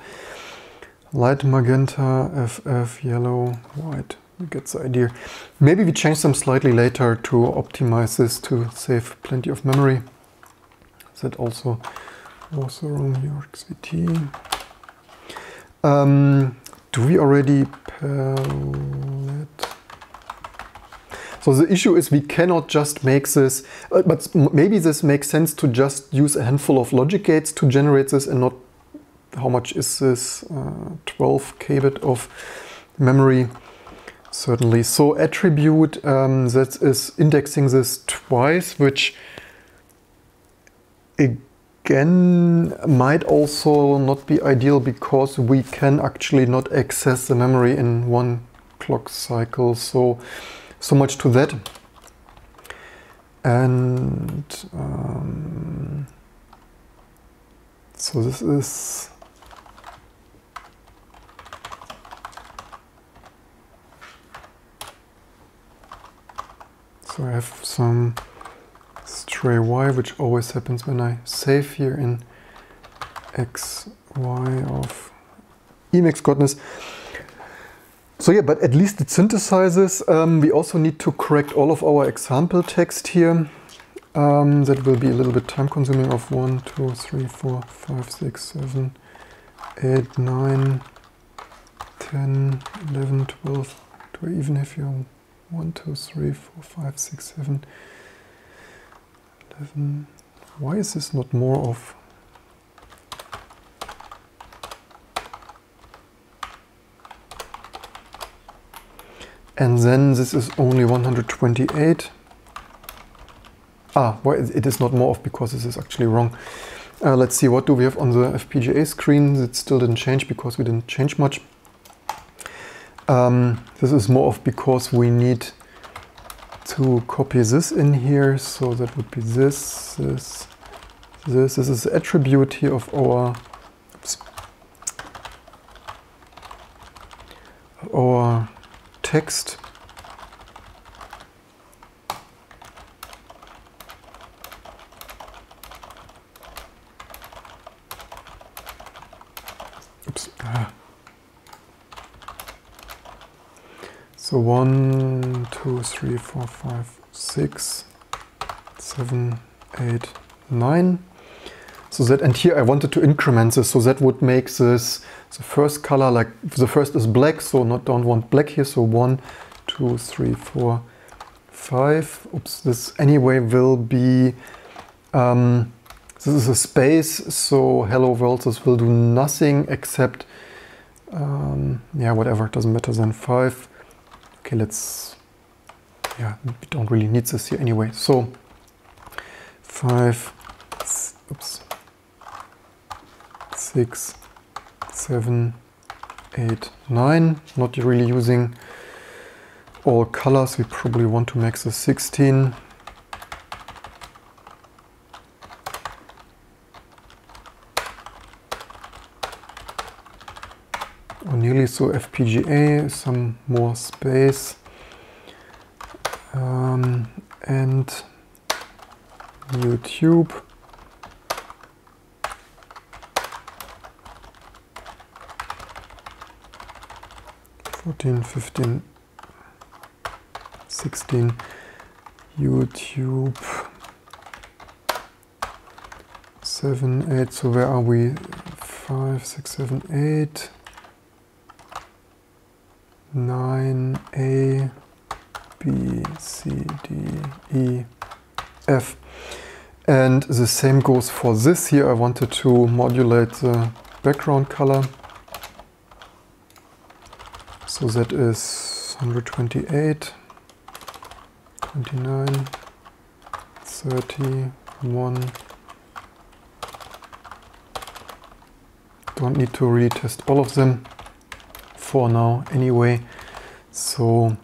Light magenta, F F, yellow, white. You get the idea. Maybe we change them slightly later to optimize this to save plenty of memory. That also was the wrong U X V T. Um, Do we already palette? So the issue is we cannot just make this, uh, but maybe this makes sense to just use a handful of logic gates to generate this and not, how much is this, uh, twelve K bit of memory, certainly. So attribute, um, that is indexing this twice, which again, Again, might also not be ideal because we can actually not access the memory in one clock cycle. So, so much to that. And um, so this is so I have some stray y, which always happens when I save here in x, y of Emacs goodness. So yeah, but at least it synthesizes. Um, we also need to correct all of our example text here. Um, that will be a little bit time consuming of one, two, three, four, five, six, seven, eight, nine, ten, eleven, twelve. Do I even have your one, two, three, four, five, six, seven? Why is this not more of? And then this is only one hundred twenty-eight. Ah, why it is not more of, because this is actually wrong. Uh, let's see, what do we have on the F P G A screen? It still didn't change because we didn't change much. Um, this is more of because we need to to copy this in here, so that would be this, this, this. This is the attribute here of our, oops, our text. Oops. Ah. So one, two, three, four, five, six, seven, eight, nine. So that, and here I wanted to increment this, so that would make this the first color, like the first is black, so not don't want black here. So one, two, three, four, five. Oops, this anyway will be um, this is a space, so hello world, this will do nothing except um, yeah, whatever, it doesn't matter then five. Okay, let's, yeah, we don't really need this here anyway. So, five, oops, six, seven, eight, nine. Not really using all colors. We probably want to make the sixteen. Nearly so F P G A, some more space, um, and YouTube. fourteen, fifteen, sixteen, YouTube, seven, eight, so where are we? five, six, seven, eight. Nine, A, B, C, D, E, F. And the same goes for this here. I wanted to modulate the background color. So that is one twenty-eight, twenty-nine, thirty-one. Don't need to retest all of them for now anyway. So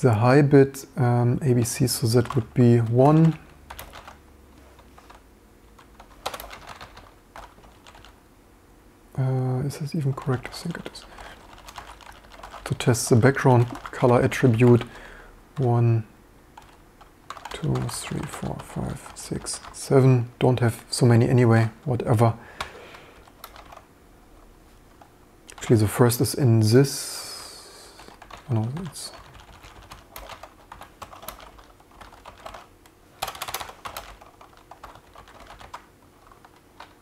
the high bit um, A B C, so that would be one. Uh, is this even correct? I think it is. To test the background color attribute, one, two, three, four, five, six, seven. Don't have so many anyway, whatever. Actually, the first is in this. Oh, no, it's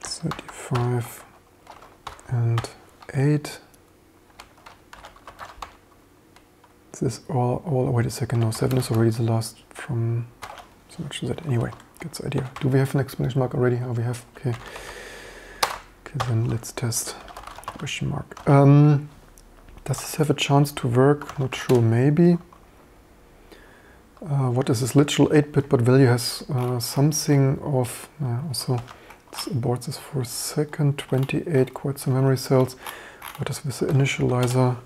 thirty-five and eight. This all. All. Wait a second. No, seven is already the last from. So much is that anyway. Gets the idea. Do we have an exclamation mark already? Oh, we have. Okay. Okay. Then let's test. Question mark. Um, does this have a chance to work? Not sure, maybe. Uh, what is this literal eight bit, but value has uh, something of, uh, also, let's abort this for a second, twenty-eight, quite some memory cells. What is with the initializer?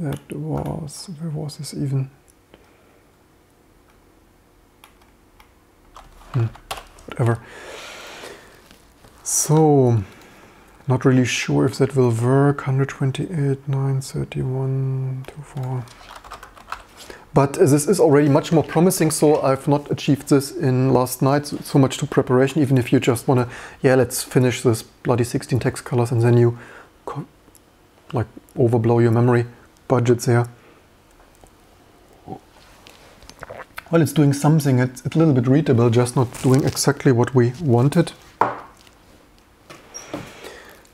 That was, where was this even? Hmm, whatever. So, not really sure if that will work. one twenty-eight, nine, thirty-one, twenty-four. But uh, this is already much more promising, so I've not achieved this in last night. So, so much to preparation, even if you just want to, yeah, let's finish this bloody sixteen text colors and then you co like overblow your memory budgets here. Well, it's doing something, it's, it's a little bit readable, just not doing exactly what we wanted.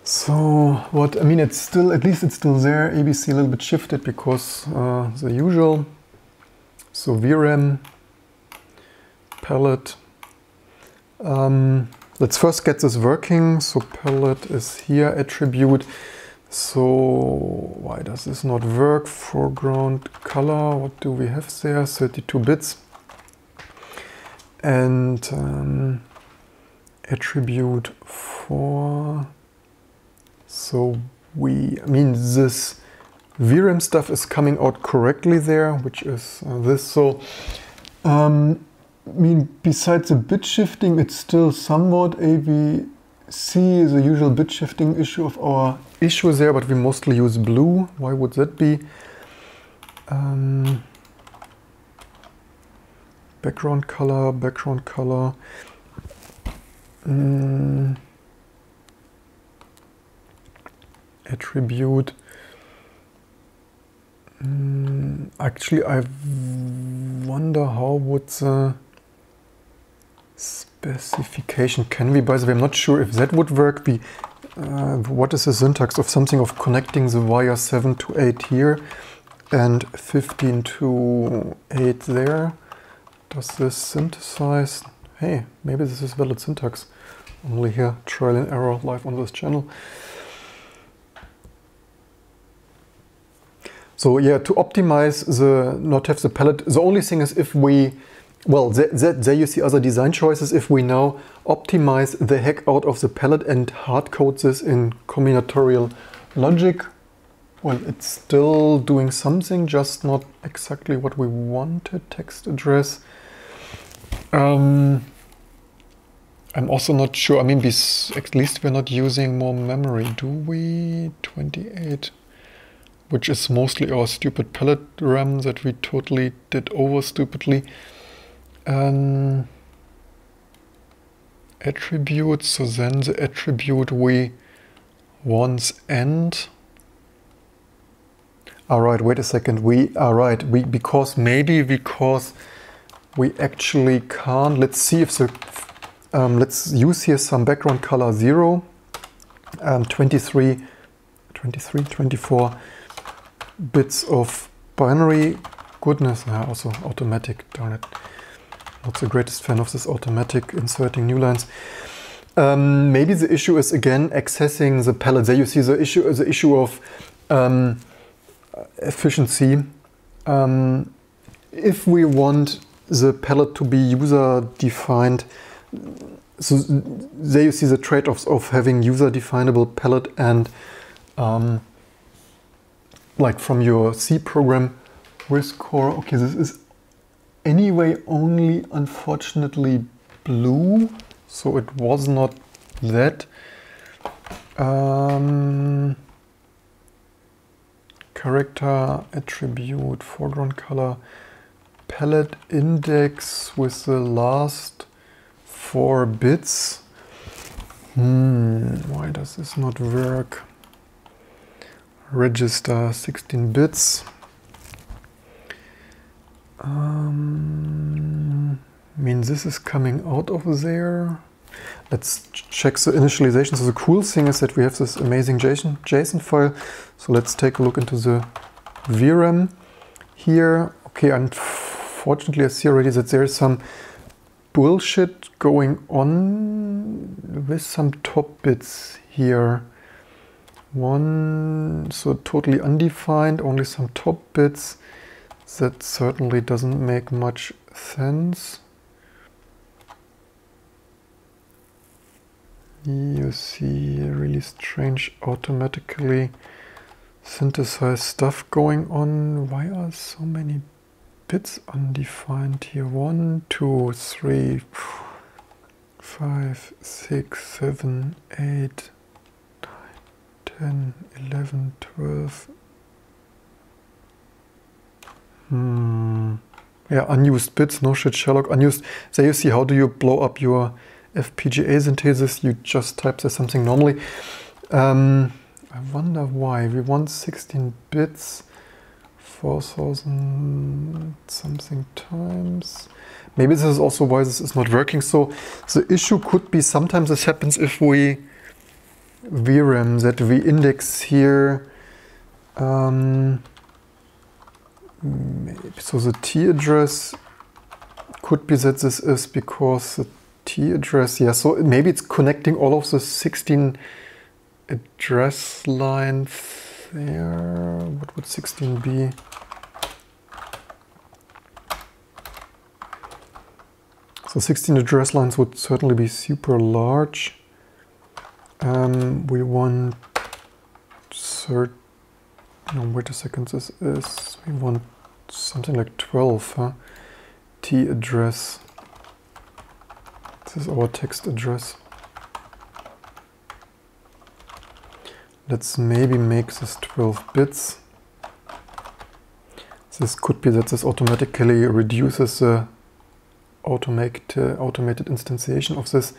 So what, I mean, it's still, at least it's still there. A B C a little bit shifted because uh, the usual. So V RAM, palette. Um, let's first get this working. So palette is here, attribute. So why does this not work? Foreground color, what do we have there? thirty-two bits. And um, attribute for... So we, I mean, this V RAM stuff is coming out correctly there, which is uh, this. So, um, I mean, besides the bit shifting, it's still somewhat A B C, the usual bit shifting issue of our issue there, but we mostly use blue. Why would that be? Um, background color, background color. Mm, attribute. Mm, actually, I wonder how would the specification can be. By the way, I'm not sure if that would work. We, uh, what is the syntax of something of connecting the wire seven to eight here and fifteen to eight there? Does this synthesize? Hey, maybe this is valid syntax. Only here, trial and error live on this channel. So yeah, to optimize the, not have the palette, the only thing is if we, well, th th there you see other design choices, if we now optimize the heck out of the palette and hard code this in combinatorial logic, well, it's still doing something, just not exactly what we wanted, text address. Um, I'm also not sure, I mean, at least we're not using more memory, do we? twenty-eight, which is mostly our stupid palette RAM that we totally did over stupidly. Um, attributes, so then the attribute we once end. All right, wait a second, we, all right, we, because maybe because we actually can't. Let's see if the, um, let's use here some background color zero, um, twenty-three, twenty-four bits of binary. Goodness, uh, also automatic, darn it. Not the greatest fan of this automatic inserting new lines. Um, maybe the issue is again accessing the palette. There you see the issue, the issue of um, efficiency. Um, if we want the palette to be user-defined, so there you see the trade-offs of having user-definable palette and um, like from your C program, RISC core. Okay, this is anyway only unfortunately blue, so it was not that. Um, character, attribute, foreground color, palette index with the last four bits. Hmm, why does this not work? Register sixteen bits. Um, I mean, this is coming out of there. Let's check the initialization. So the cool thing is that we have this amazing JSON, JSON file. So let's take a look into the V RAM here. Okay, unfortunately I see already that there is some bullshit going on with some top bits here. One, so totally undefined, only some top bits. That certainly doesn't make much sense. You see really strange automatically synthesized stuff going on. Why are so many bits undefined here? One, two, three, five, six, seven, eight. ten, eleven, twelve. Hmm. Yeah, unused bits, no shit, Sherlock, unused. There you see, how do you blow up your F P G A synthesis? You just type there something normally. Um, I wonder why. We want sixteen bits, four thousand something times. Maybe this is also why this is not working. So the issue could be sometimes this happens if we V RAM that we index here, um, so the T address could be that this is because the T address, yeah, so maybe it's connecting all of the sixteen address lines there. What would sixteen be? So sixteen address lines would certainly be super large. Um, we want third, No, wait a second, this is, we want something like twelve, huh? T address. This is our text address. Let's maybe make this twelve bits. This could be that this automatically reduces the automate, uh, automated instantiation of this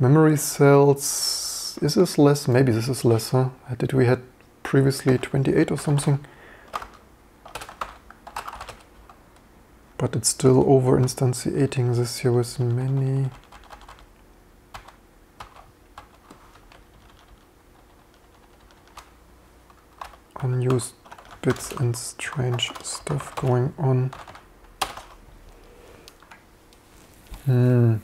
memory cells. Is this less? Maybe this is less, huh? Did we had previously twenty-eight or something? But it's still over instantiating this here with many. Unused bits and strange stuff going on. Hmm.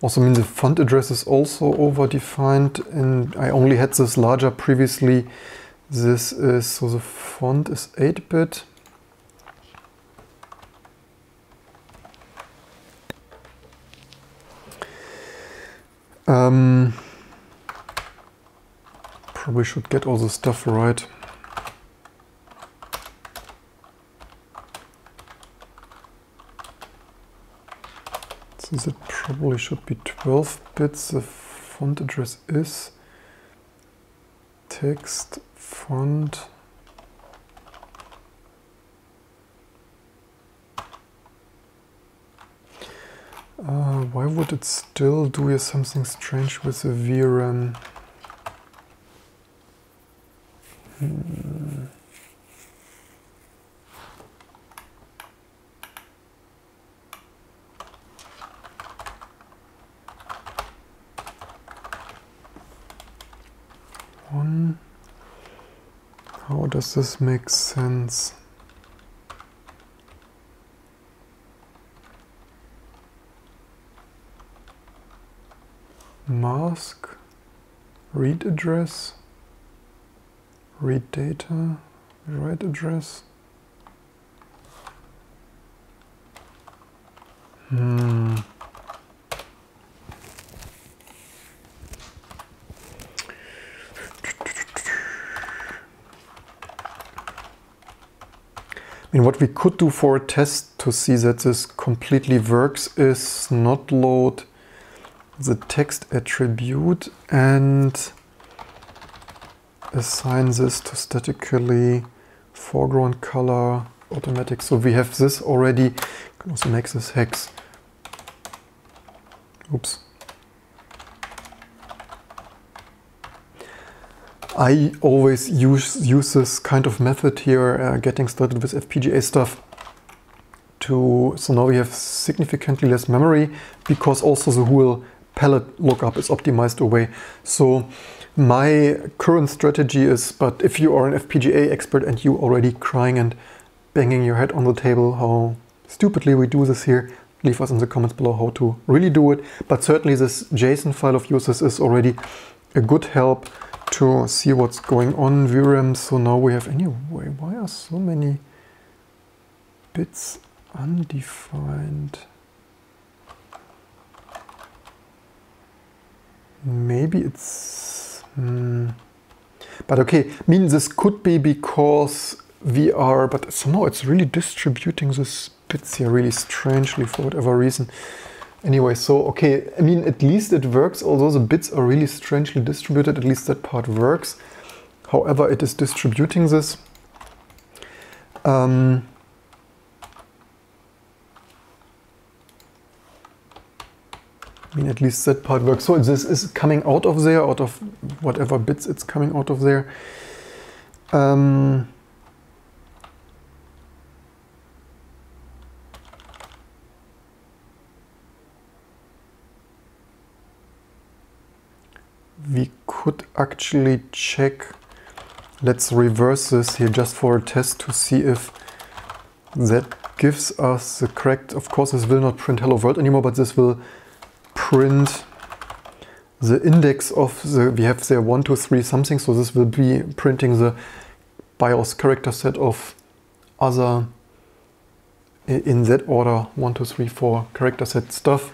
Also, I mean, the font address is also overdefined, and I only had this larger previously. This is, so the font is eight bit. Um, Probably should get all the stuff right. So that probably should be twelve bits. The font address is text font. Uh, why would it still do something strange with the V RAM? Hmm. One. How does this make sense? Mask, read address. Read data, write address. Hmm. I mean, what we could do for a test to see that this completely works is not load the text attribute and assign this to statically foreground color automatic. So we have this already. You can also make this hex. Oops. I always use, use this kind of method here, uh, getting started with F P G A stuff. To, so now we have significantly less memory because also the whole palette lookup is optimized away. So my current strategy is, but if you are an F P G A expert and you already crying and banging your head on the table how stupidly we do this here, leave us in the comments below how to really do it. But certainly this JSON file of Yosys is already a good help to see what's going on. V RAM, so now we have, anyway, why are so many bits undefined? Maybe it's... Mm. But okay, I mean, this could be because we are, but somehow it's really distributing the bits here really strangely for whatever reason. Anyway, so okay, I mean, at least it works, although the bits are really strangely distributed, at least that part works. However, it is distributing this. Um, I mean, at least that part works. So this is coming out of there, out of whatever bits it's coming out of there. Um, we could actually check. Let's reverse this here just for a test to see if that gives us the correct. Of course, this will not print hello world anymore, but this will print the index of the, we have there one, two, three, something, so this will be printing the BIOS character set of other, in that order, one, two, three, four character set stuff.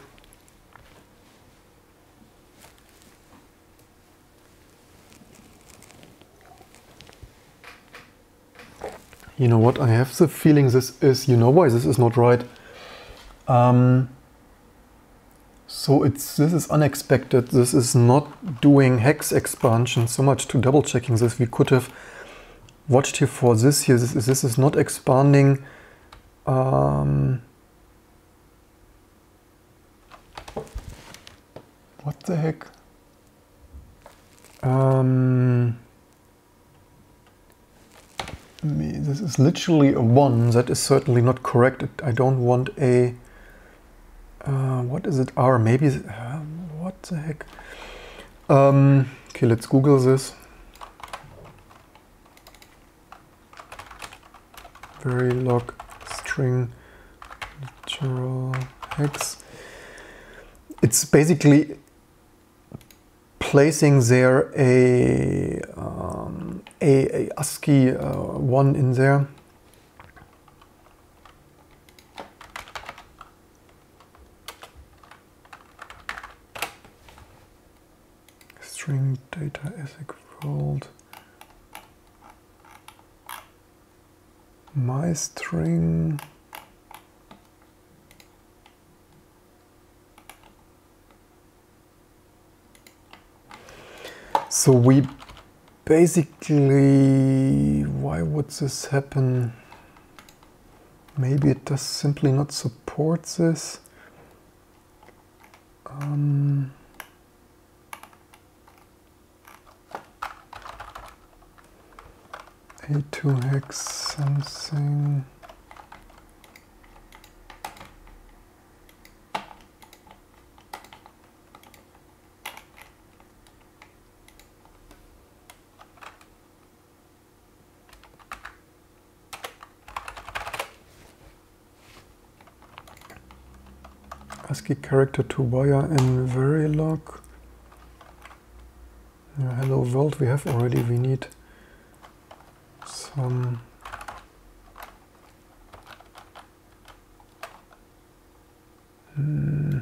You know what, I have the feeling this is, you know why this is not right. Um, so it's, this is unexpected. This is not doing hex expansion. So much to double checking this. We could have watched here for this here. This is, this is not expanding. Um, what the heck? Um, This is literally a one. That is certainly not correct. I don't want a... Uh, what is it? R, maybe... Uh, what the heck? Um, okay, let's Google this. Verilog string literal hex. It's basically placing there a... Um, A, a ASCII uh, one in there. String data is equaled my string. So we basically, why would this happen? Maybe it does simply not support this. Um, A two hex something. ASCII character to wire in Verilog. Yeah, hello world, we have already, we need some hmm.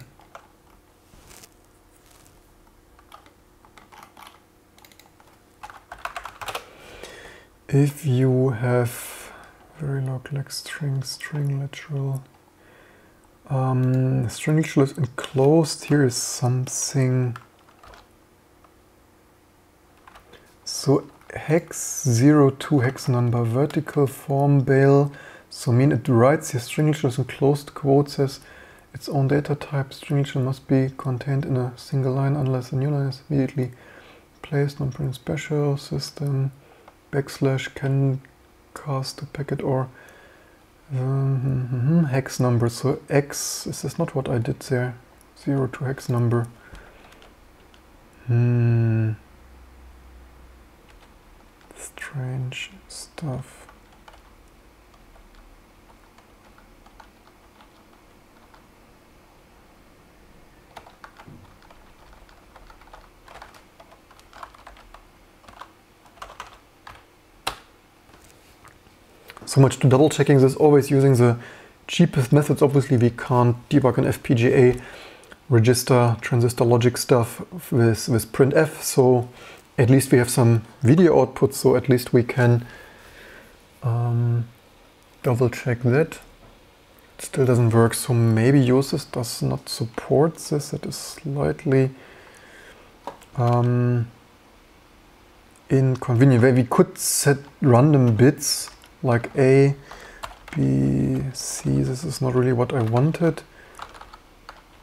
If you have Verilog like string string literal Um, string literal is enclosed. Here is something. So hex zero two hex number vertical form bail. So I mean it writes here string literal is enclosed quotes says its own data type. String literal must be contained in a single line unless a new line is immediately placed on print special system backslash can cast a packet or Mm-hmm. hex number. So X, is this not what I did there? Zero to hex number. Hmm. Strange stuff. So much to double checking this, always using the cheapest methods. Obviously we can't debug an F P G A register transistor logic stuff with, with printf, so at least we have some video output, so at least we can um, double check that. It still doesn't work, so maybe Yosys does not support this. That is slightly um, inconvenient. Where we could set random bits like A, B, C, this is not really what I wanted.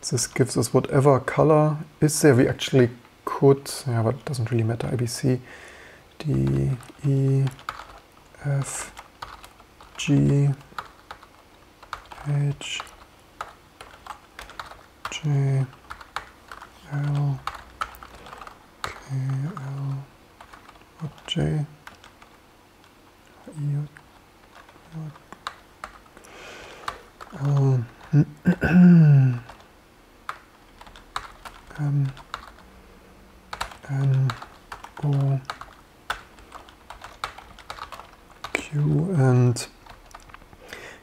This gives us whatever color is there. We actually could, yeah, but it doesn't really matter. A, B, C, D, E, F, G, H, J, L, K, L, or J, E, Um, um, um, O, Q, and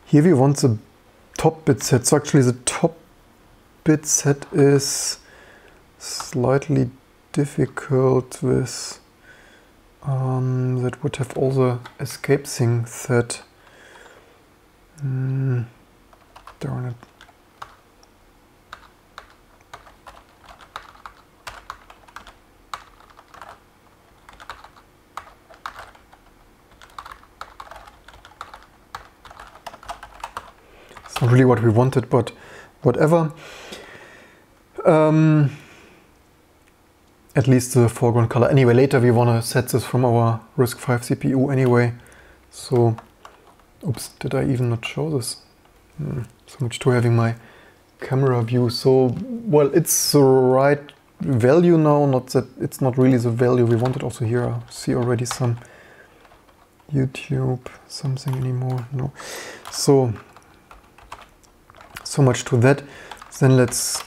here we want the top bit set. So actually the top bit set is slightly difficult with um, that would have all the escape things set. Mm, darn it. It's not really what we wanted, but whatever. Um, at least the foreground color. Anyway, later we want to set this from our RISC-V C P U anyway. So, oops, did I even not show this? Hmm, so much to having my camera view. So, well, it's the right value now, not that it's not really the value we wanted. Also here, I see already some YouTube something anymore, no. So, so much to that. Then let's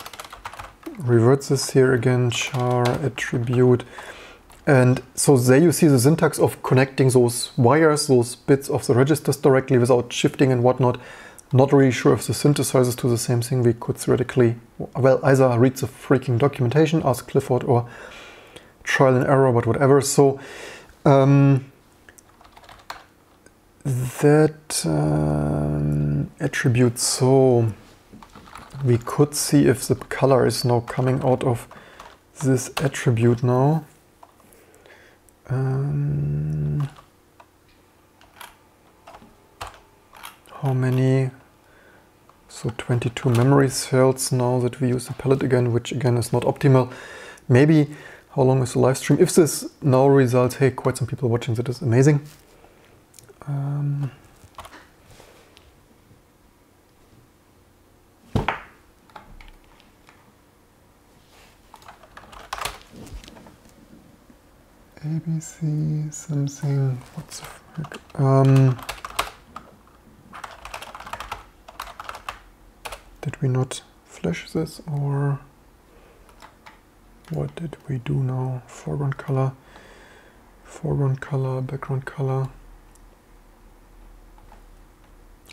revert this here again, char attribute. And so there you see the syntax of connecting those wires, those bits of the registers directly without shifting and whatnot. Not really sure if the synthesizers do the same thing. We could theoretically, well, either read the freaking documentation, ask Clifford, or trial and error, but whatever. So um, that um, attribute, so we could see if the color is now coming out of this attribute now. Um, how many, so twenty-two memory cells now that we use the palette again, which again is not optimal. Maybe how long is the live stream? If this now results, hey, quite some people watching, that is amazing. Um, A B C something, what the frick? Um, did we not flash this, or what did we do now? Foreground color, foreground color, background color.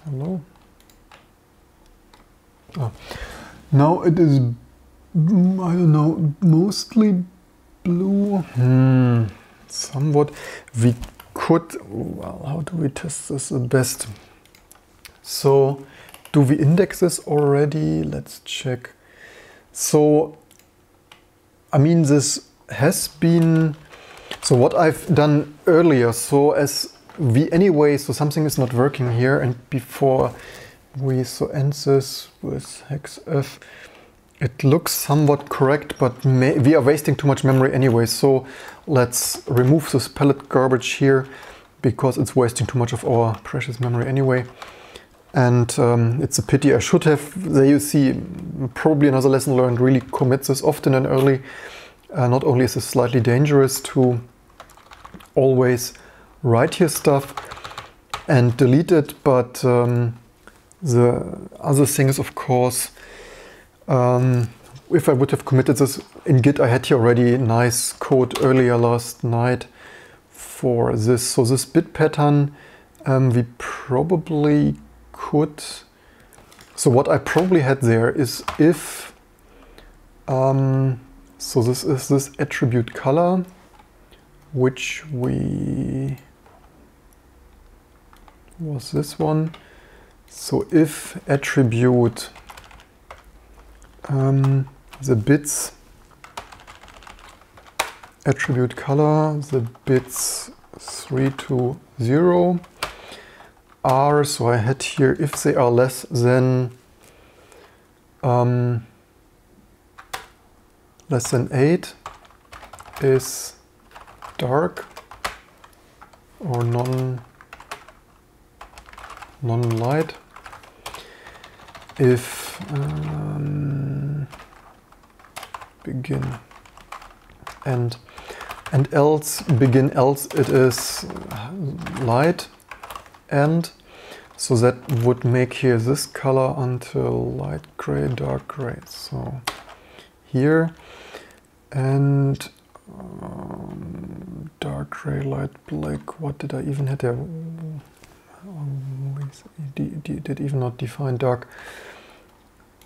Hello? Oh. Now it is, I don't know, mostly blue. Hmm. Somewhat. We could, well, how do we test this the best? So, do we index this already? Let's check. So, I mean, this has been, so what I've done earlier, so as we anyway, so something is not working here, and before we so end this with hex F, it looks somewhat correct, but may we are wasting too much memory anyway, so let's remove this palette garbage here because it's wasting too much of our precious memory anyway. And um, it's a pity. I should have, there you see, probably another lesson learned, really commit this often and early. Uh, not only is it slightly dangerous to always write your stuff and delete it, but um, the other thing is, of course, Um, if I would have committed this in Git, I had here already nice code earlier last night for this. So this bit pattern, um, we probably could. So what I probably had there is if, um, so this is this attribute color, which we, was this one. So if attribute, Um, the bits attribute color, the bits three to zero are, so I had here, if they are less than um, less than eight is dark or non non-light. If um, begin and and else begin else it is light, and so that would make here this color until light gray, dark gray, so here, and um, dark gray, light black. What did I even had there? Did even not define dark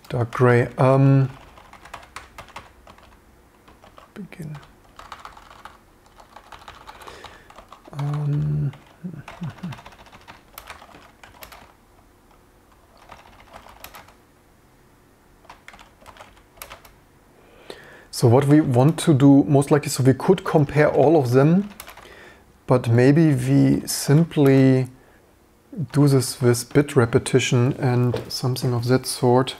dark gray. Um, begin. Um, So what we want to do most likely, so we could compare all of them, but maybe we simply do this with bit repetition and something of that sort.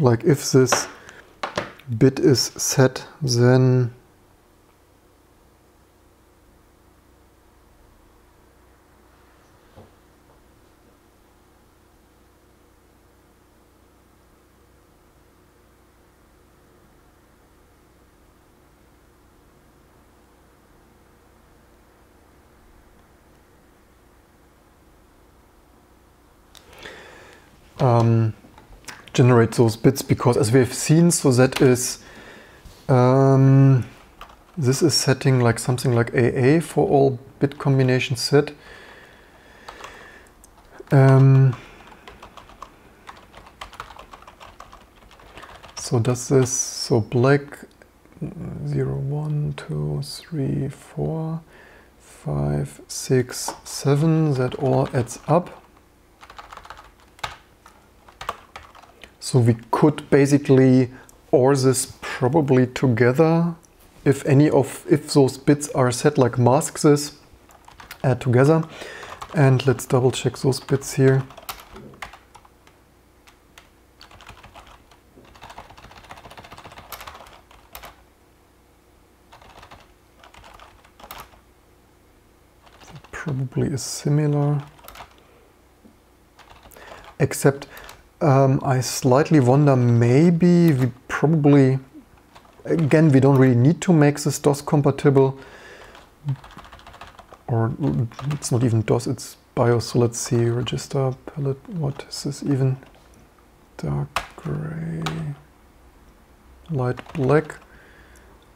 Like if this bit is set, then um, generate those bits, because as we have seen, so that is um, this is setting like something like A A for all bit combination set. Um, so does this, so black zero, one, two, three, four, five, six, seven, that all adds up. So we could basically OR this probably together if any of, if those bits are set, like mask this, add together. And let's double check those bits here. That probably is similar. Except Um, I slightly wonder, maybe we probably, again, we don't really need to make this DOS compatible, or it's not even DOS, it's BIOS. So let's see, register palette, what is this even? Dark gray, light black,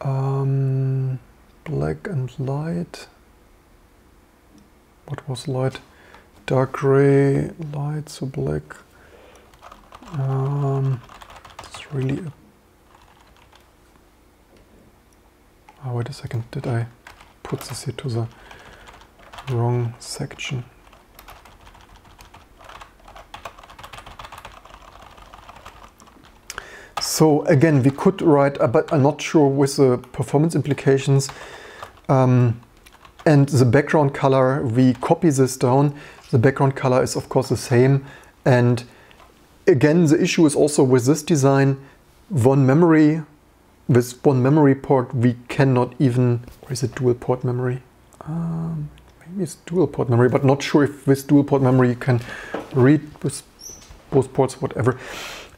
um, black and light, what was light? Dark gray, light, so black. Um, it's really a... Oh, wait a second, did I put this here to the wrong section? So again, we could write, uh, but I'm not sure with the performance implications. Um, and the background color, we copy this down. The background color is of course the same, and again, the issue is also with this design, one memory, with one memory port, we cannot even, or is it dual port memory? Um, maybe it's dual port memory, but not sure if with dual port memory you can read with both ports, whatever.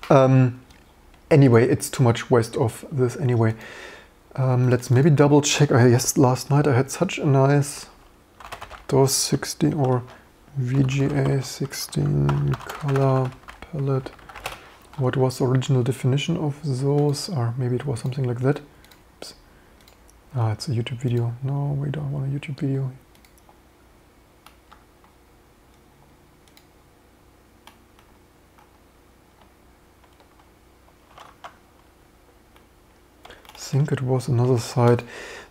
Um, anyway, it's too much waste of this anyway. Um, let's maybe double check. I guess last night I had such a nice DOS sixteen or V G A sixteen color palette. What was the original definition of those? Or maybe it was something like that. Oops. Ah, it's a YouTube video. No, we don't want a YouTube video. I think it was another side.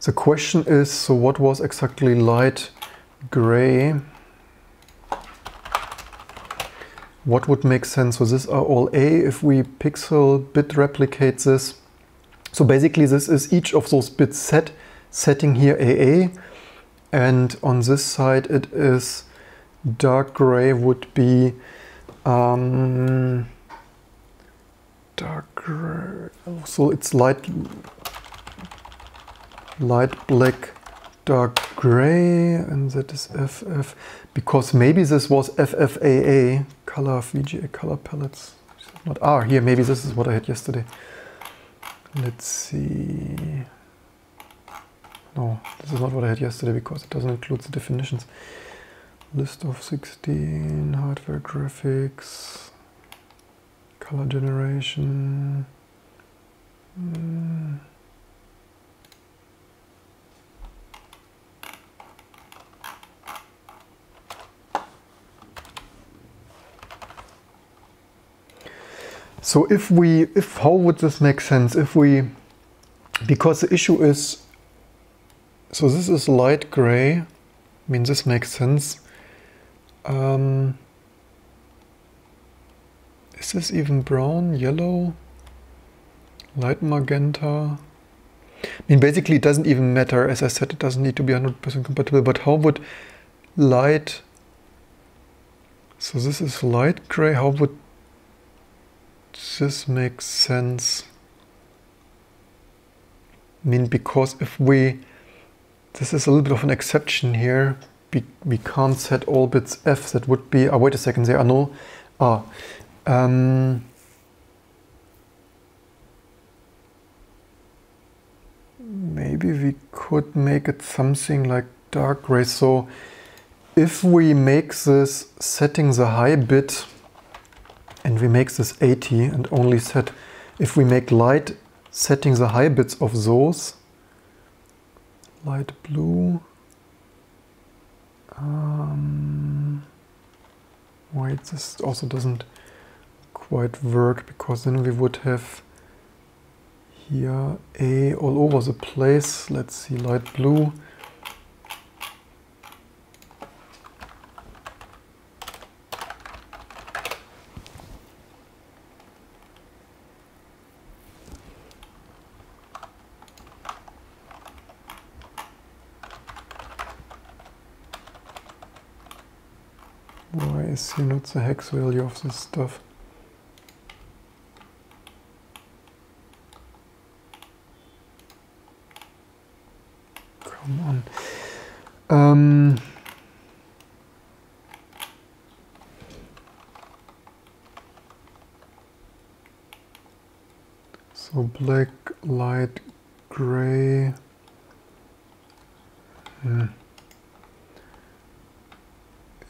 The question is, so what was exactly light gray? What would make sense? So these are all A, if we pixel bit replicate this. So basically this is each of those bits set, setting here A A. And on this side it is dark gray would be um, dark gray. So it's light, light black, dark gray, and that is F F, because maybe this was F F A A, color V G A color palettes, not R. Ah, here, maybe this is what I had yesterday. Let's see. No, this is not what I had yesterday because it doesn't include the definitions. List of sixteen, hardware graphics, color generation. Mm. So if we, if, how would this make sense? If we, because the issue is, so this is light gray, I mean, this makes sense. Um, is this even brown, yellow, light magenta? I mean, basically it doesn't even matter. As I said, it doesn't need to be one hundred percent compatible, but how would light, so this is light gray, how would this make sense? I mean, because if we, this is a little bit of an exception here, we, we can't set all bits F, that would be, oh wait a second, there are no, ah, um, maybe we could make it something like dark gray. So if we make this setting the high bit and we make this eighty and only set, if we make light setting the high bits of those, light blue, um, wait, this also doesn't quite work, because then we would have here A all over the place. Let's see, light blue. Why is here not the hex value of this stuff? Come on. Um, so black, light, gray. Hmm.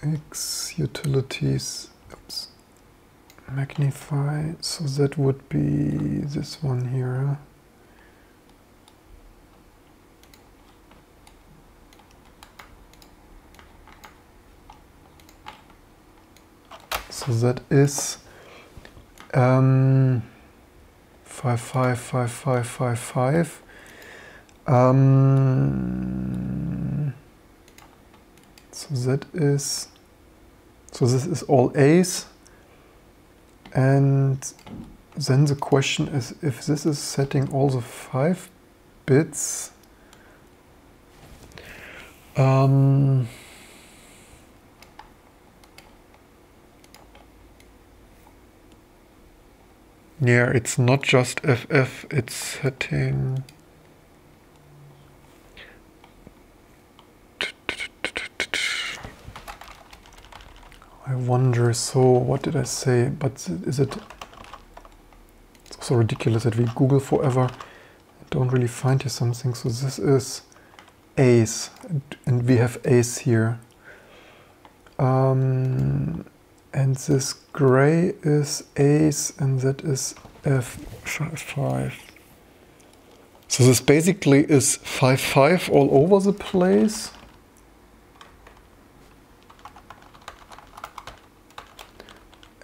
X utilities, oops, magnify, so that would be this one here, huh? So that is um, five five five five five five. Um, so that is, so this is all A's, and then the question is if this is setting all the five bits. Um, Yeah, it's not just F F, it's setting... I wonder, so what did I say? But is it... It's so ridiculous that we Google forever. I don't really find here something. So this is A's, and we have A's here. Um... And this gray is A's, and that is F five. So this basically is five five all over the place.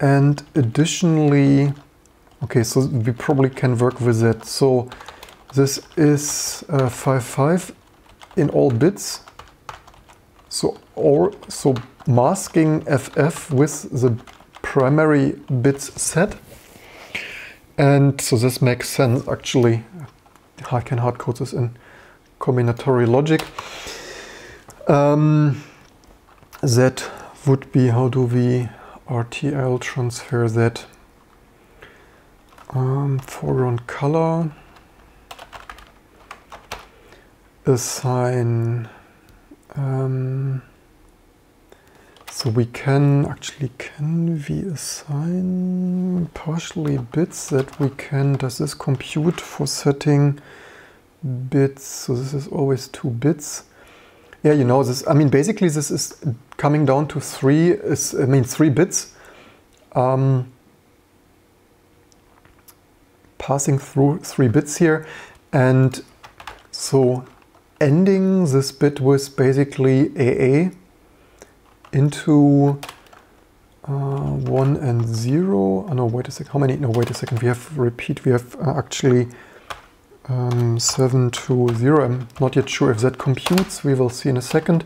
And additionally, okay, so we probably can work with that. So this is uh, five five in all bits. So, or, so masking F F with the primary bits set, and so this makes sense actually. I can hard code this in combinatory logic. Um, that would be, how do we R T L transfer that? Um, foreground color, assign. Um, so we can actually, can we assign partially bits that we can, does this compute for setting bits? So this is always two bits. Yeah, you know, this, I mean, basically this is coming down to three, is, I mean, three bits. Um, passing through three bits here. And so ending this bit with basically A A into uh, one and zero. Oh no, wait a second, how many? No, wait a second, we have repeat, we have uh, actually um, seven to zero. I'm not yet sure if that computes, we will see in a second.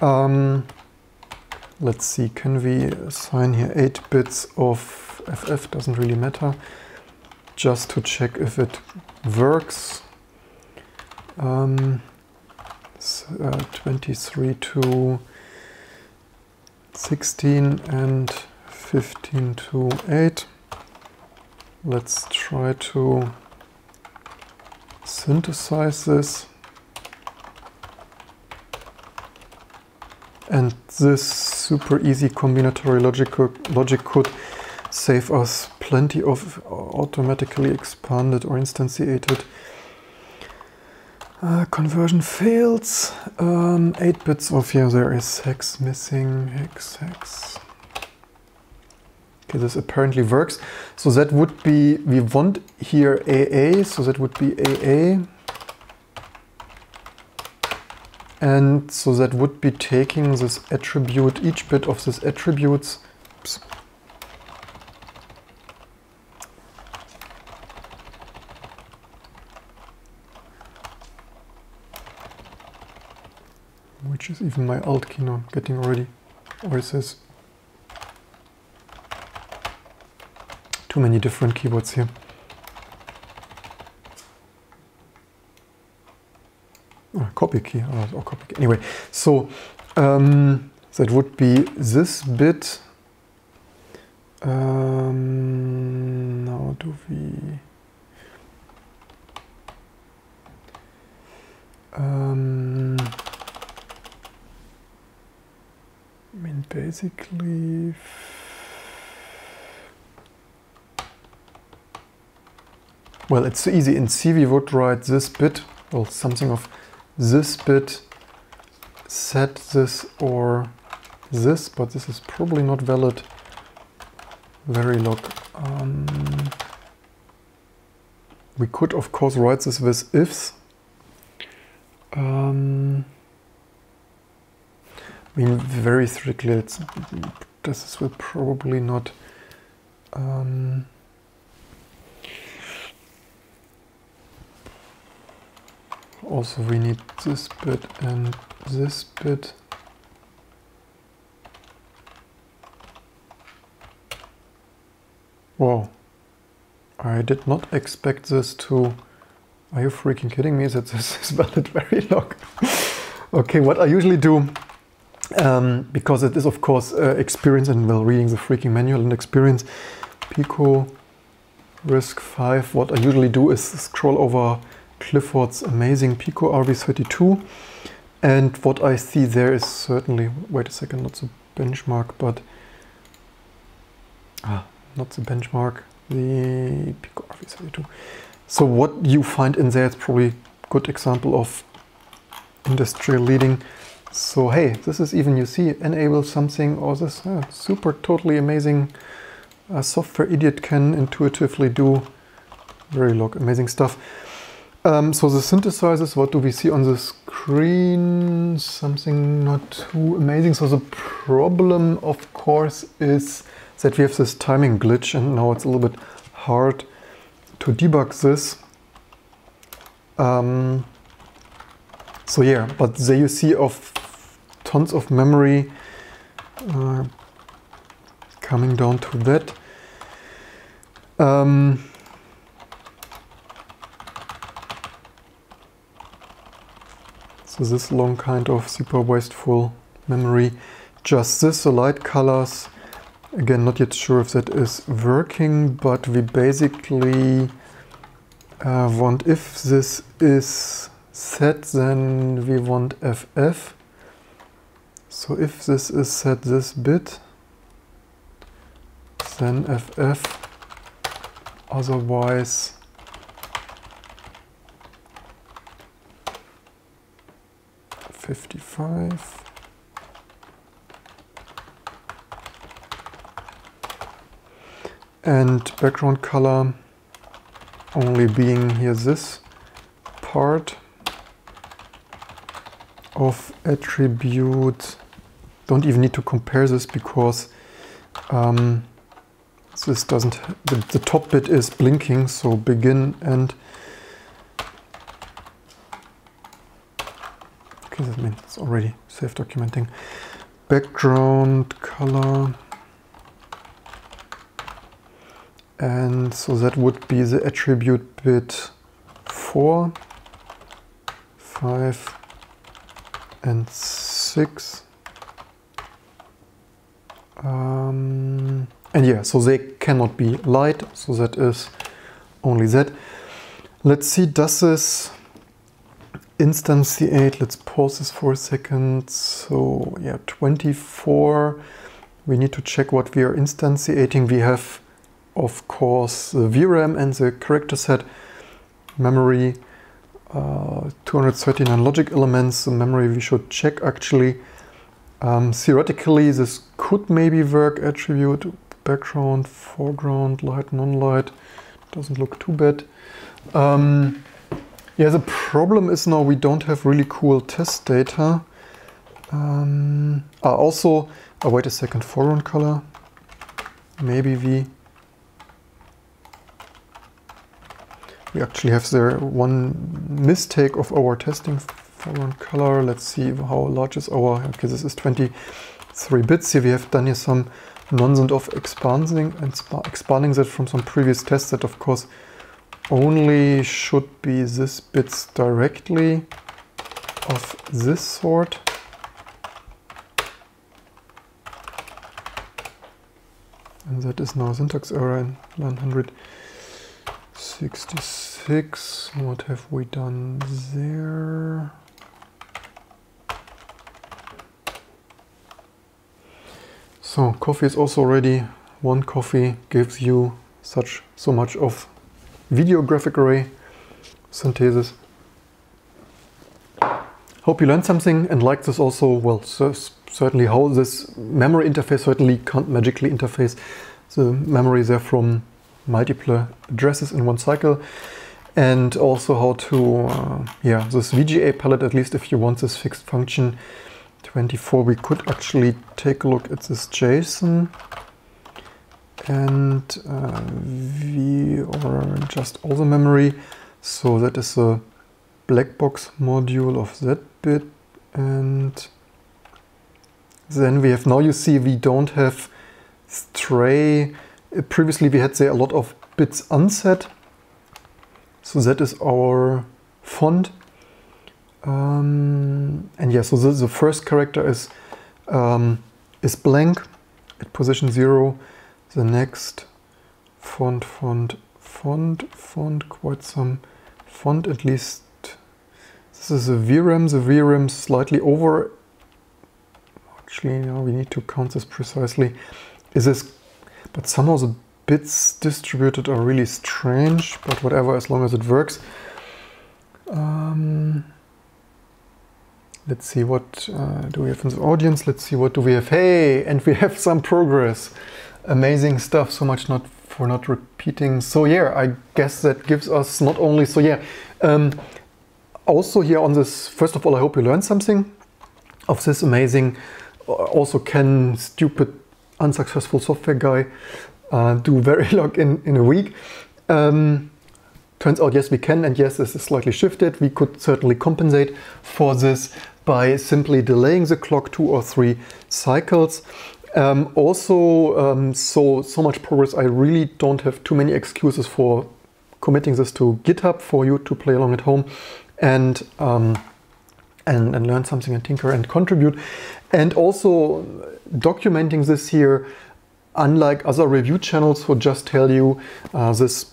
Um, let's see, can we assign here eight bits of F F, doesn't really matter, just to check if it works. Um, so, uh, twenty-three to sixteen and fifteen to eight. Let's try to synthesize this. And this super easy combinatory logical, logic could save us plenty of automatically expanded or instantiated uh, conversion fails. Um, eight bits of, yeah, there is hex missing, hex, hex. Okay, this apparently works. So that would be, we want here A A, so that would be A A. And so that would be taking this attribute, each bit of this attributes. Oops. Which is even my alt key now getting already, or it says too many different keywords here. Copy key or copy key. Anyway, so um, that would be this bit. Um, now do we? Um, I mean, basically. Well, it's so easy. In C, we would write this bit, well, something of this bit, set this or this, but this is probably not valid. Verilog. Um, we could, of course, write this with ifs. Um, I mean, very strictly, it's, this will probably not. Um, Also, we need this bit and this bit. Wow. I did not expect this to... Are you freaking kidding me that this is valid Verilog? Okay, what I usually do, um, because it is, of course, uh, experience and, well, reading the freaking manual and experience, Pico RISC-V, what I usually do is scroll over Clifford's amazing Pico R V thirty-two, and what I see there is certainly, wait a second, not the benchmark, but ah, not the benchmark, the Pico R V thirty-two. So what you find in there is probably a good example of industrial leading. So hey, this is even, you see, enable something or this uh, super totally amazing uh, software idiot can intuitively do Verilog, amazing stuff. Um, so the synthesizers, what do we see on the screen? Something not too amazing. So the problem, of course, is that we have this timing glitch, and now it's a little bit hard to debug this. Um, so yeah, but there you see of tons of memory uh, coming down to that. Um, So this long kind of super wasteful memory. Just this, the light colors. Again, not yet sure if that is working, but we basically uh, want, if this is set, then we want F F. So if this is set this bit, then F F. Otherwise, fifty-five. And background color only being here this part of attribute. Don't even need to compare this because um, this doesn't, the, the top bit is blinking, so begin and that means it's already safe documenting. background color, and so that would be the attribute bit four, five and six. Um, and yeah, so they cannot be light, so that is only that. Let's see, does this instantiate? Let's pause this for a second. So yeah, twenty-four, we need to check what we are instantiating. We have, of course, the V RAM and the character set, memory, uh, two hundred thirty-nine logic elements. The memory we should check actually. Um, theoretically, this could maybe work. Attribute, background, foreground, light, non-light. Doesn't look too bad. Um, yeah, the problem is now we don't have really cool test data. Um, ah, also, oh, wait a second, foreground color. Maybe we... We actually have there one mistake of our testing. Foreground color, let's see how large is our, okay, this is twenty-three bits. Here we have done here some nonsense of expanding and expanding that from some previous tests that of course only should be this bits directly of this sort. And that is now a syntax error in line one hundred sixty-six. What have we done there? So coffee is also ready. One coffee gives you such so much of video graphic array synthesis. Hope you learned something and liked this also. Well, certainly how this memory interface certainly can't magically interface the memory there from multiple addresses in one cycle, and also how to uh, yeah, this V G A palette, at least if you want this fixed function. Twenty-four, we could actually take a look at this JSON and uh, V, or just all the memory. So that is a black box module of that bit, and then we have, now you see we don't have stray. Previously we had there a lot of bits unset, so that is our font. Um, and yeah, so this, the first character is um, is blank at position zero. The next font, font, font, font, quite some font at least. This is a V RAM, the V RAM slightly over. Actually, no, we need to count this precisely. Is this, but somehow the bits distributed are really strange, but whatever, as long as it works. Um, Let's see, what uh, do we have in the audience? Let's see, what do we have? Hey, and we have some progress. Amazing stuff. So much not for not repeating. So yeah, I guess that gives us not only, so yeah. Um, also here on this, first of all, I hope you learned something of this amazing, also can stupid, unsuccessful software guy uh, do Verilog in, in a week. Um, Turns out, yes, we can, and yes, this is slightly shifted. We could certainly compensate for this by simply delaying the clock two or three cycles. Um, also, um, so, so much progress, I really don't have too many excuses for committing this to GitHub for you to play along at home and, um, and, and learn something and tinker and contribute. And also documenting this here, unlike other review channels who just tell you uh, this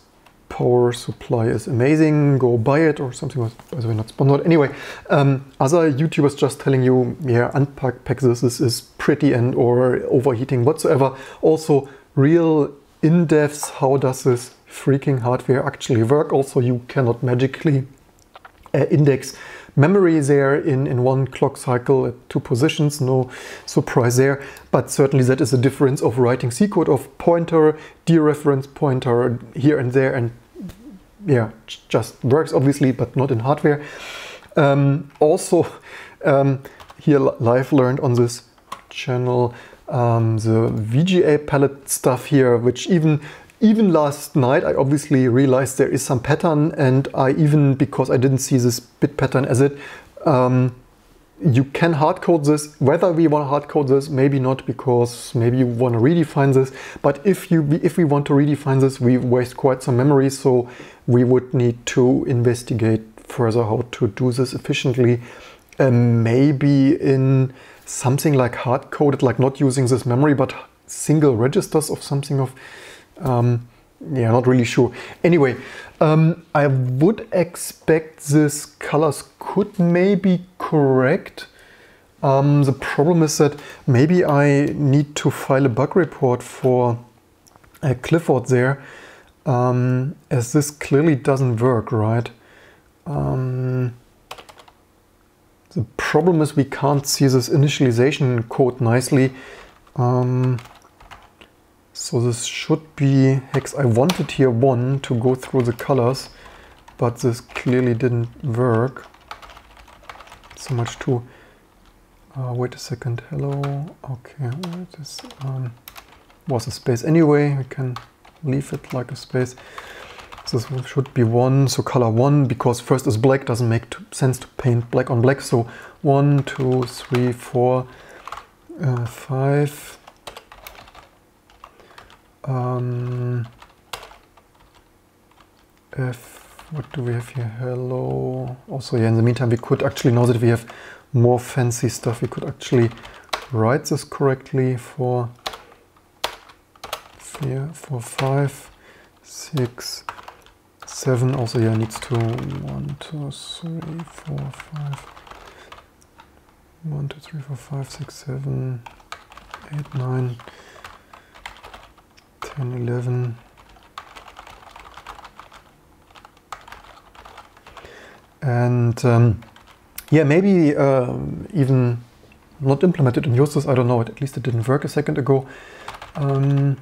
power supply is amazing, go buy it or something, was, by the way, not sponsored. Anyway, um, other YouTubers just telling you, yeah, unpack pack this, this is pretty and or overheating whatsoever. Also real in-depth, how does this freaking hardware actually work? Also, you cannot magically uh, index memory there in, in one clock cycle at two positions, no surprise there. But certainly that is the difference of writing C code of pointer, dereference pointer here and there, and yeah, just works obviously, but not in hardware. Um, also, um, here live learned on this channel, um, the V G A palette stuff here, which even Even last night, I obviously realized there is some pattern, and I even, because I didn't see this bit pattern as it, um, you can hardcode this. Whether we want to hardcode this, maybe not, because maybe you want to redefine this. But if you if we want to redefine this, we waste quite some memory, so we would need to investigate further how to do this efficiently. Um, maybe in something like hard-coded, like not using this memory, but single registers of something of, um, yeah, not really sure. Anyway, um, I would expect this colors could maybe correct. Um, the problem is that maybe I need to file a bug report for uh, Clifford there, um, as this clearly doesn't work, right? Um, the problem is we can't see this initialization code nicely. Um, so this should be hex. I wanted here one to go through the colors, but this clearly didn't work. So much to, uh, wait a second, hello, okay, this um, was a space anyway, we can leave it like a space. This should be one, so color one, because first is black, doesn't make sense to paint black on black. So one, two, three, four, uh, five. Um, F, what do we have here? Hello. Also, yeah, in the meantime, we could actually, now that we have more fancy stuff, we could actually write this correctly for four, four, five, six. Seven also here needs to one, two, three, four, five, one, two, three, four, five, six, seven, eight, nine, ten, eleven. And um, yeah, maybe um, even not implemented in Yosys, I don't know, at least it didn't work a second ago. Um,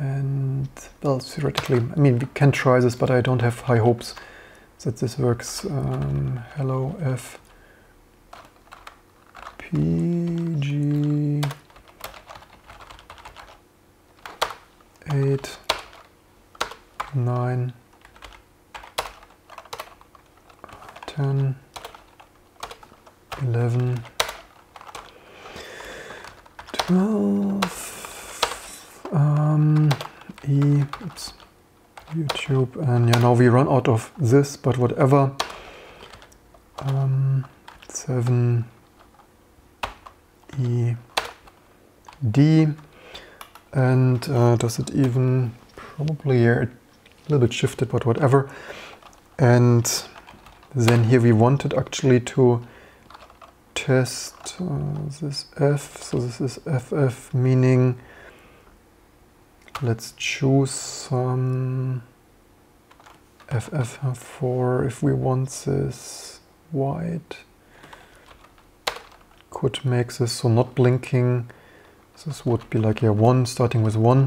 And, well, theoretically, I mean, we can try this, but I don't have high hopes that this works. Um, hello, F, P, G, eight, nine, ten, eleven, twelve, Um, E, oops, YouTube, and yeah, now we run out of this, but whatever. Um, seven, E, D, and uh, does it even, probably yeah, a little bit shifted, but whatever. And then here we wanted actually to test uh, this F, so this is F F, meaning let's choose some um, F F for, if we want this white, could make this so not blinking. This would be like, yeah, one, starting with one,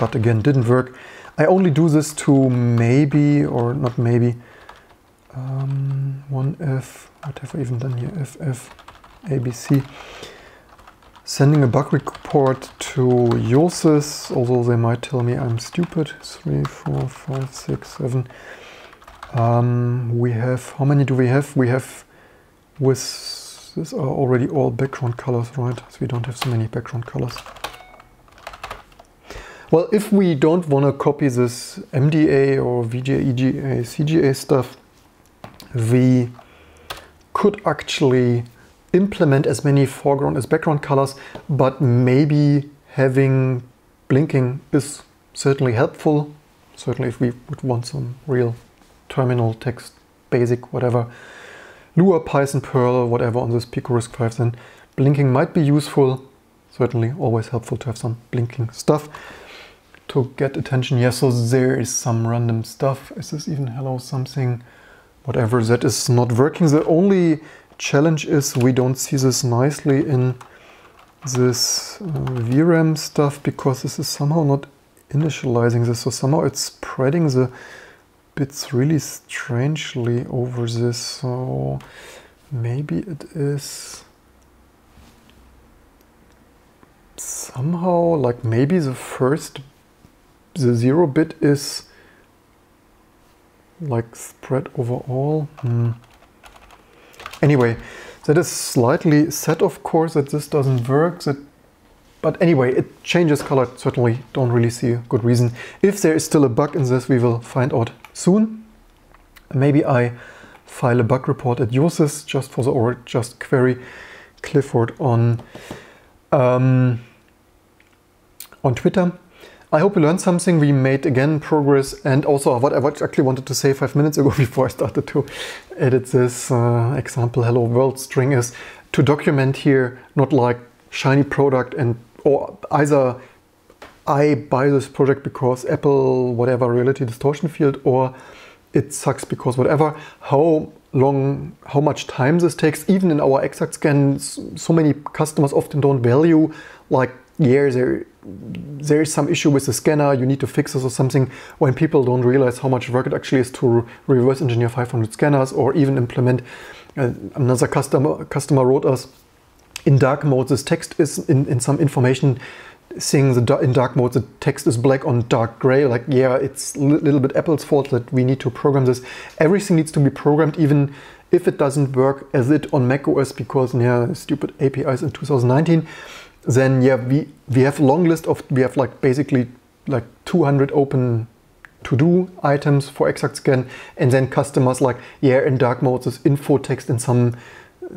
but again didn't work. I only do this to maybe, or not maybe, um, one F, what have I even done here, F F, A B C. Sending a bug report to Yosys, although they might tell me I'm stupid. Three, four, five, six, seven. Um, we have, how many do we have? We have, with, these are already all background colors, right? So we don't have so many background colors. Well, if we don't want to copy this M D A or V G A, E G A, C G A stuff, we could actually implement as many foreground as background colors, but maybe having blinking is certainly helpful. Certainly if we would want some real terminal text, basic, whatever, Lua, Python, Perl, whatever on this Pico RISC-V, then blinking might be useful. Certainly always helpful to have some blinking stuff to get attention. Yes, so there is some random stuff. Is this even hello something? Whatever, that is not working. The only challenge is we don't see this nicely in this uh, V RAM stuff, because this is somehow not initializing this, so somehow it's spreading the bits really strangely over this. So maybe it is somehow like, maybe the first, the zero bit is like spread over all. hmm. Anyway, that is slightly sad, of course, that this doesn't work. That, but anyway, it changes color, certainly don't really see a good reason. If there is still a bug in this, we will find out soon. Maybe I file a bug report at Yosys just for the, or just query Clifford on, um, on Twitter. I hope you learned something. We made again progress, and also what I actually wanted to say five minutes ago before I started to edit this uh, example hello world string is to document here, not like shiny product and or either I buy this product because Apple whatever reality distortion field or it sucks because whatever. How long, how much time this takes, even in our exact scan, so many customers often don't value like yeah, there, there is some issue with the scanner, you need to fix this or something, when people don't realize how much work it actually is to reverse engineer five hundred scanners or even implement. Uh, another customer customer wrote us, in dark mode this text is, in, in some information thing, the, in dark mode the text is black on dark gray, like yeah, it's a little bit Apple's fault that we need to program this. Everything needs to be programmed, even if it doesn't work as it on macOS, because yeah, stupid A P Is in two thousand nineteen. Then yeah, we we have a long list of we have like basically like two hundred open to-do items for exact scan, and then customers like yeah, in dark mode this info text and some uh,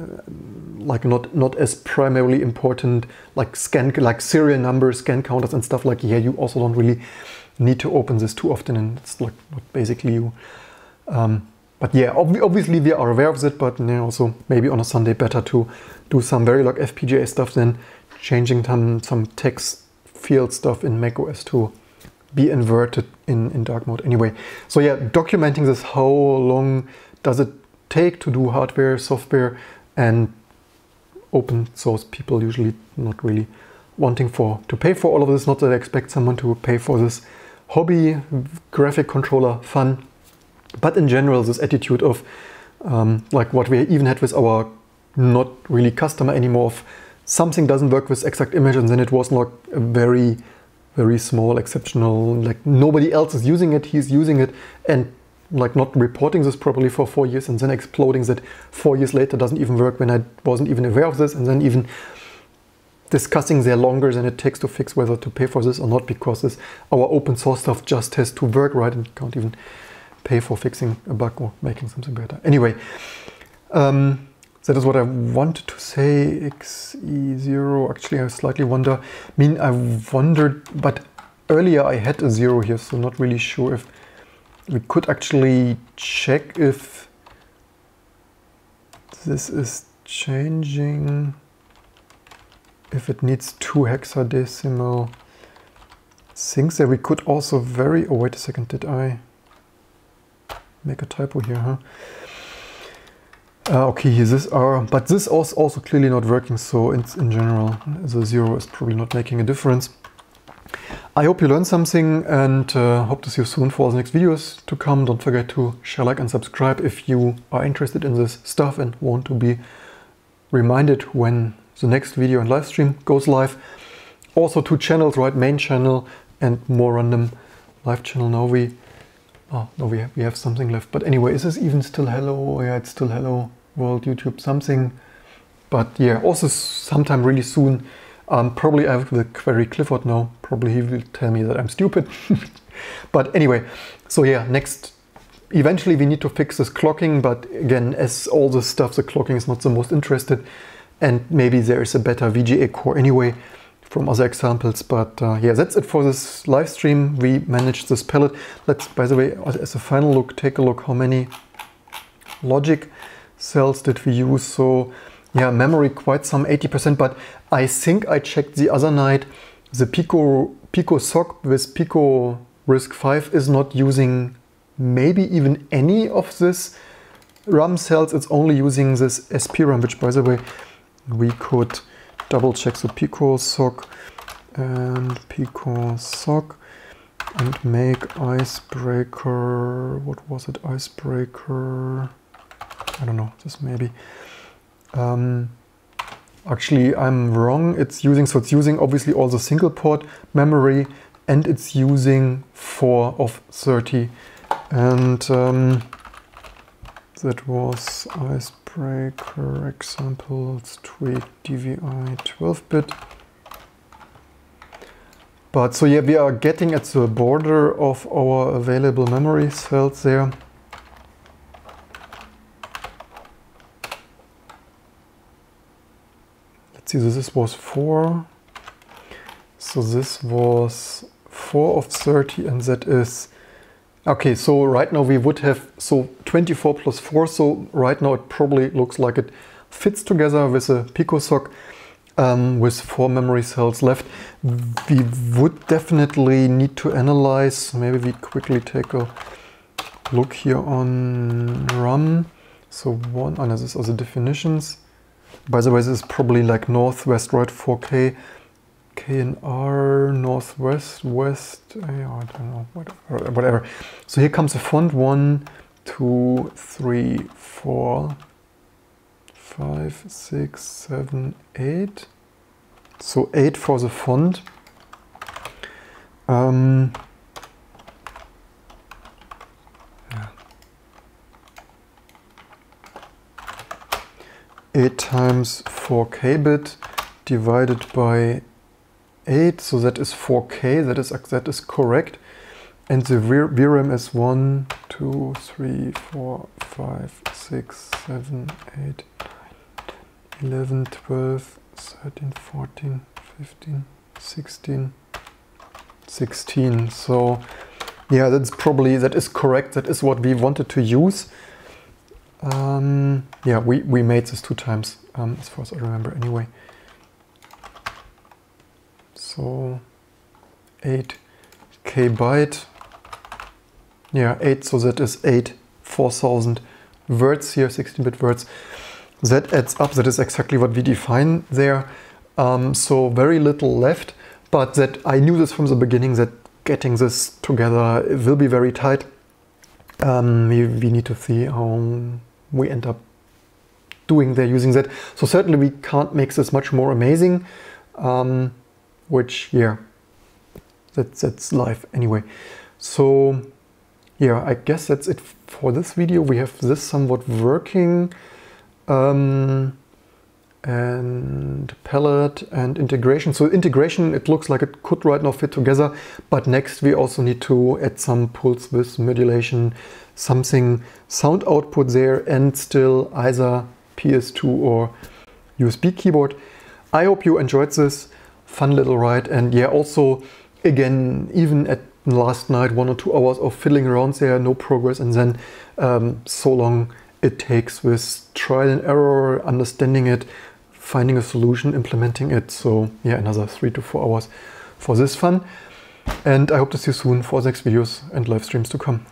like not not as primarily important like scan like serial numbers, scan counters and stuff like yeah, you also don't really need to open this too often, and it's like not basically you. Um, But yeah, ob obviously we are aware of it, but you know, also maybe on a Sunday better to do some Verilog F P G A stuff than changing some, some text field stuff in macOS to be inverted in, in dark mode anyway. So yeah, documenting this, how long does it take to do hardware, software, and open source people usually not really wanting for to pay for all of this. Not that I expect someone to pay for this hobby graphic controller fun. But in general, this attitude of um, like what we even had with our not really customer anymore, of something doesn't work with exact image, and then it was like a very, very small, exceptional, like nobody else is using it, he's using it, and like not reporting this properly for four years and then exploding that four years later doesn't even work when I wasn't even aware of this, and then even discussing there longer than it takes to fix whether to pay for this or not, because this, our open source stuff just has to work right and can't even pay for fixing a bug or making something better. Anyway, um, that is what I wanted to say. X E zero, actually I slightly wonder, I mean I wondered, but earlier I had a zero here, so not really sure if we could actually check if this is changing, if it needs two hexadecimal things there. We could also vary, oh wait a second, did I make a typo here, huh? Uh, okay, this are, but this is also clearly not working, so in, in general the zero is probably not making a difference. I hope you learned something, and uh, hope to see you soon for the next videos to come. Don't forget to share, like and subscribe if you are interested in this stuff and want to be reminded when the next video and live stream goes live. Also two channels, right? Main channel and more random live channel. Now we Oh, no, we have, we have something left. But anyway, is this even still hello? Yeah, it's still hello world YouTube something. But yeah, also sometime really soon. Um, probably I will query Clifford now. Probably he will tell me that I'm stupid. But anyway, so yeah, next. Eventually we need to fix this clocking. But again, as all this stuff, the clocking is not the most interested. And maybe there is a better V G A core anyway from other examples, but uh, yeah, that's it for this live stream. We managed this palette. Let's, by the way, as a final look, take a look how many logic cells did we use. So yeah, memory quite some eighty percent, but I think I checked the other night, the Pico PicoSoC with Pico RISC-V is not using maybe even any of this RAM cells. It's only using this SPRAM, which by the way, we could double check the PicoSoC and PicoSoC and make icebreaker. What was it? Icebreaker. I don't know. This maybe. Um, actually, I'm wrong. It's using so it's using obviously all the single port memory, and it's using four of thirty, and um, that was icebreaker. icebreaker example, let's tweak D V I twelve bit. But so yeah, we are getting at the border of our available memory cells there. Let's see, so this was four. So this was four of thirty, and that is, okay, so right now we would have, so twenty-four plus four, so right now it probably looks like it fits together with a PicoSoC. Um, with four memory cells left. We would definitely need to analyze, maybe we quickly take a look here on RAM. So one, oh no, this is also definitions. By the way, this is probably like northwest, right, four K, K and R, northwest, west, I don't know, whatever. whatever. So here comes the font, one, two, three, four, five, six, seven, eight. So eight for the font. Um, yeah. Eight times four K bit divided by eight. So that is four K. That is that is correct. And the V RAM is one, two, three, four, five, six, seven, eight. eleven, twelve, thirteen, fourteen, fifteen, sixteen, sixteen. So yeah, that's probably, that is correct. That is what we wanted to use. Um, yeah, we, we made this two times, um, as far as I remember anyway. So eight K byte. Yeah, eight, so that is eight, four thousand words here, sixteen bit words. That adds up, that is exactly what we define there. Um, so very little left, but that I knew this from the beginning, that getting this together will be very tight. Um, we, we need to see how we end up doing there using that. So certainly we can't make this much more amazing, um, which, yeah, that, that's life anyway. So yeah, I guess that's it for this video. We have this somewhat working. Um, and palette and integration. So integration, it looks like it could right now fit together, but next we also need to add some pulse width modulation, something sound output there, and still either P S two or U S B keyboard. I hope you enjoyed this fun little ride, and yeah, also again, even at last night, one or two hours of fiddling around there, no progress, and then um, so long it takes with trial and error, understanding it, finding a solution, implementing it. So yeah, another three to four hours for this fun. And I hope to see you soon for the next videos and live streams to come.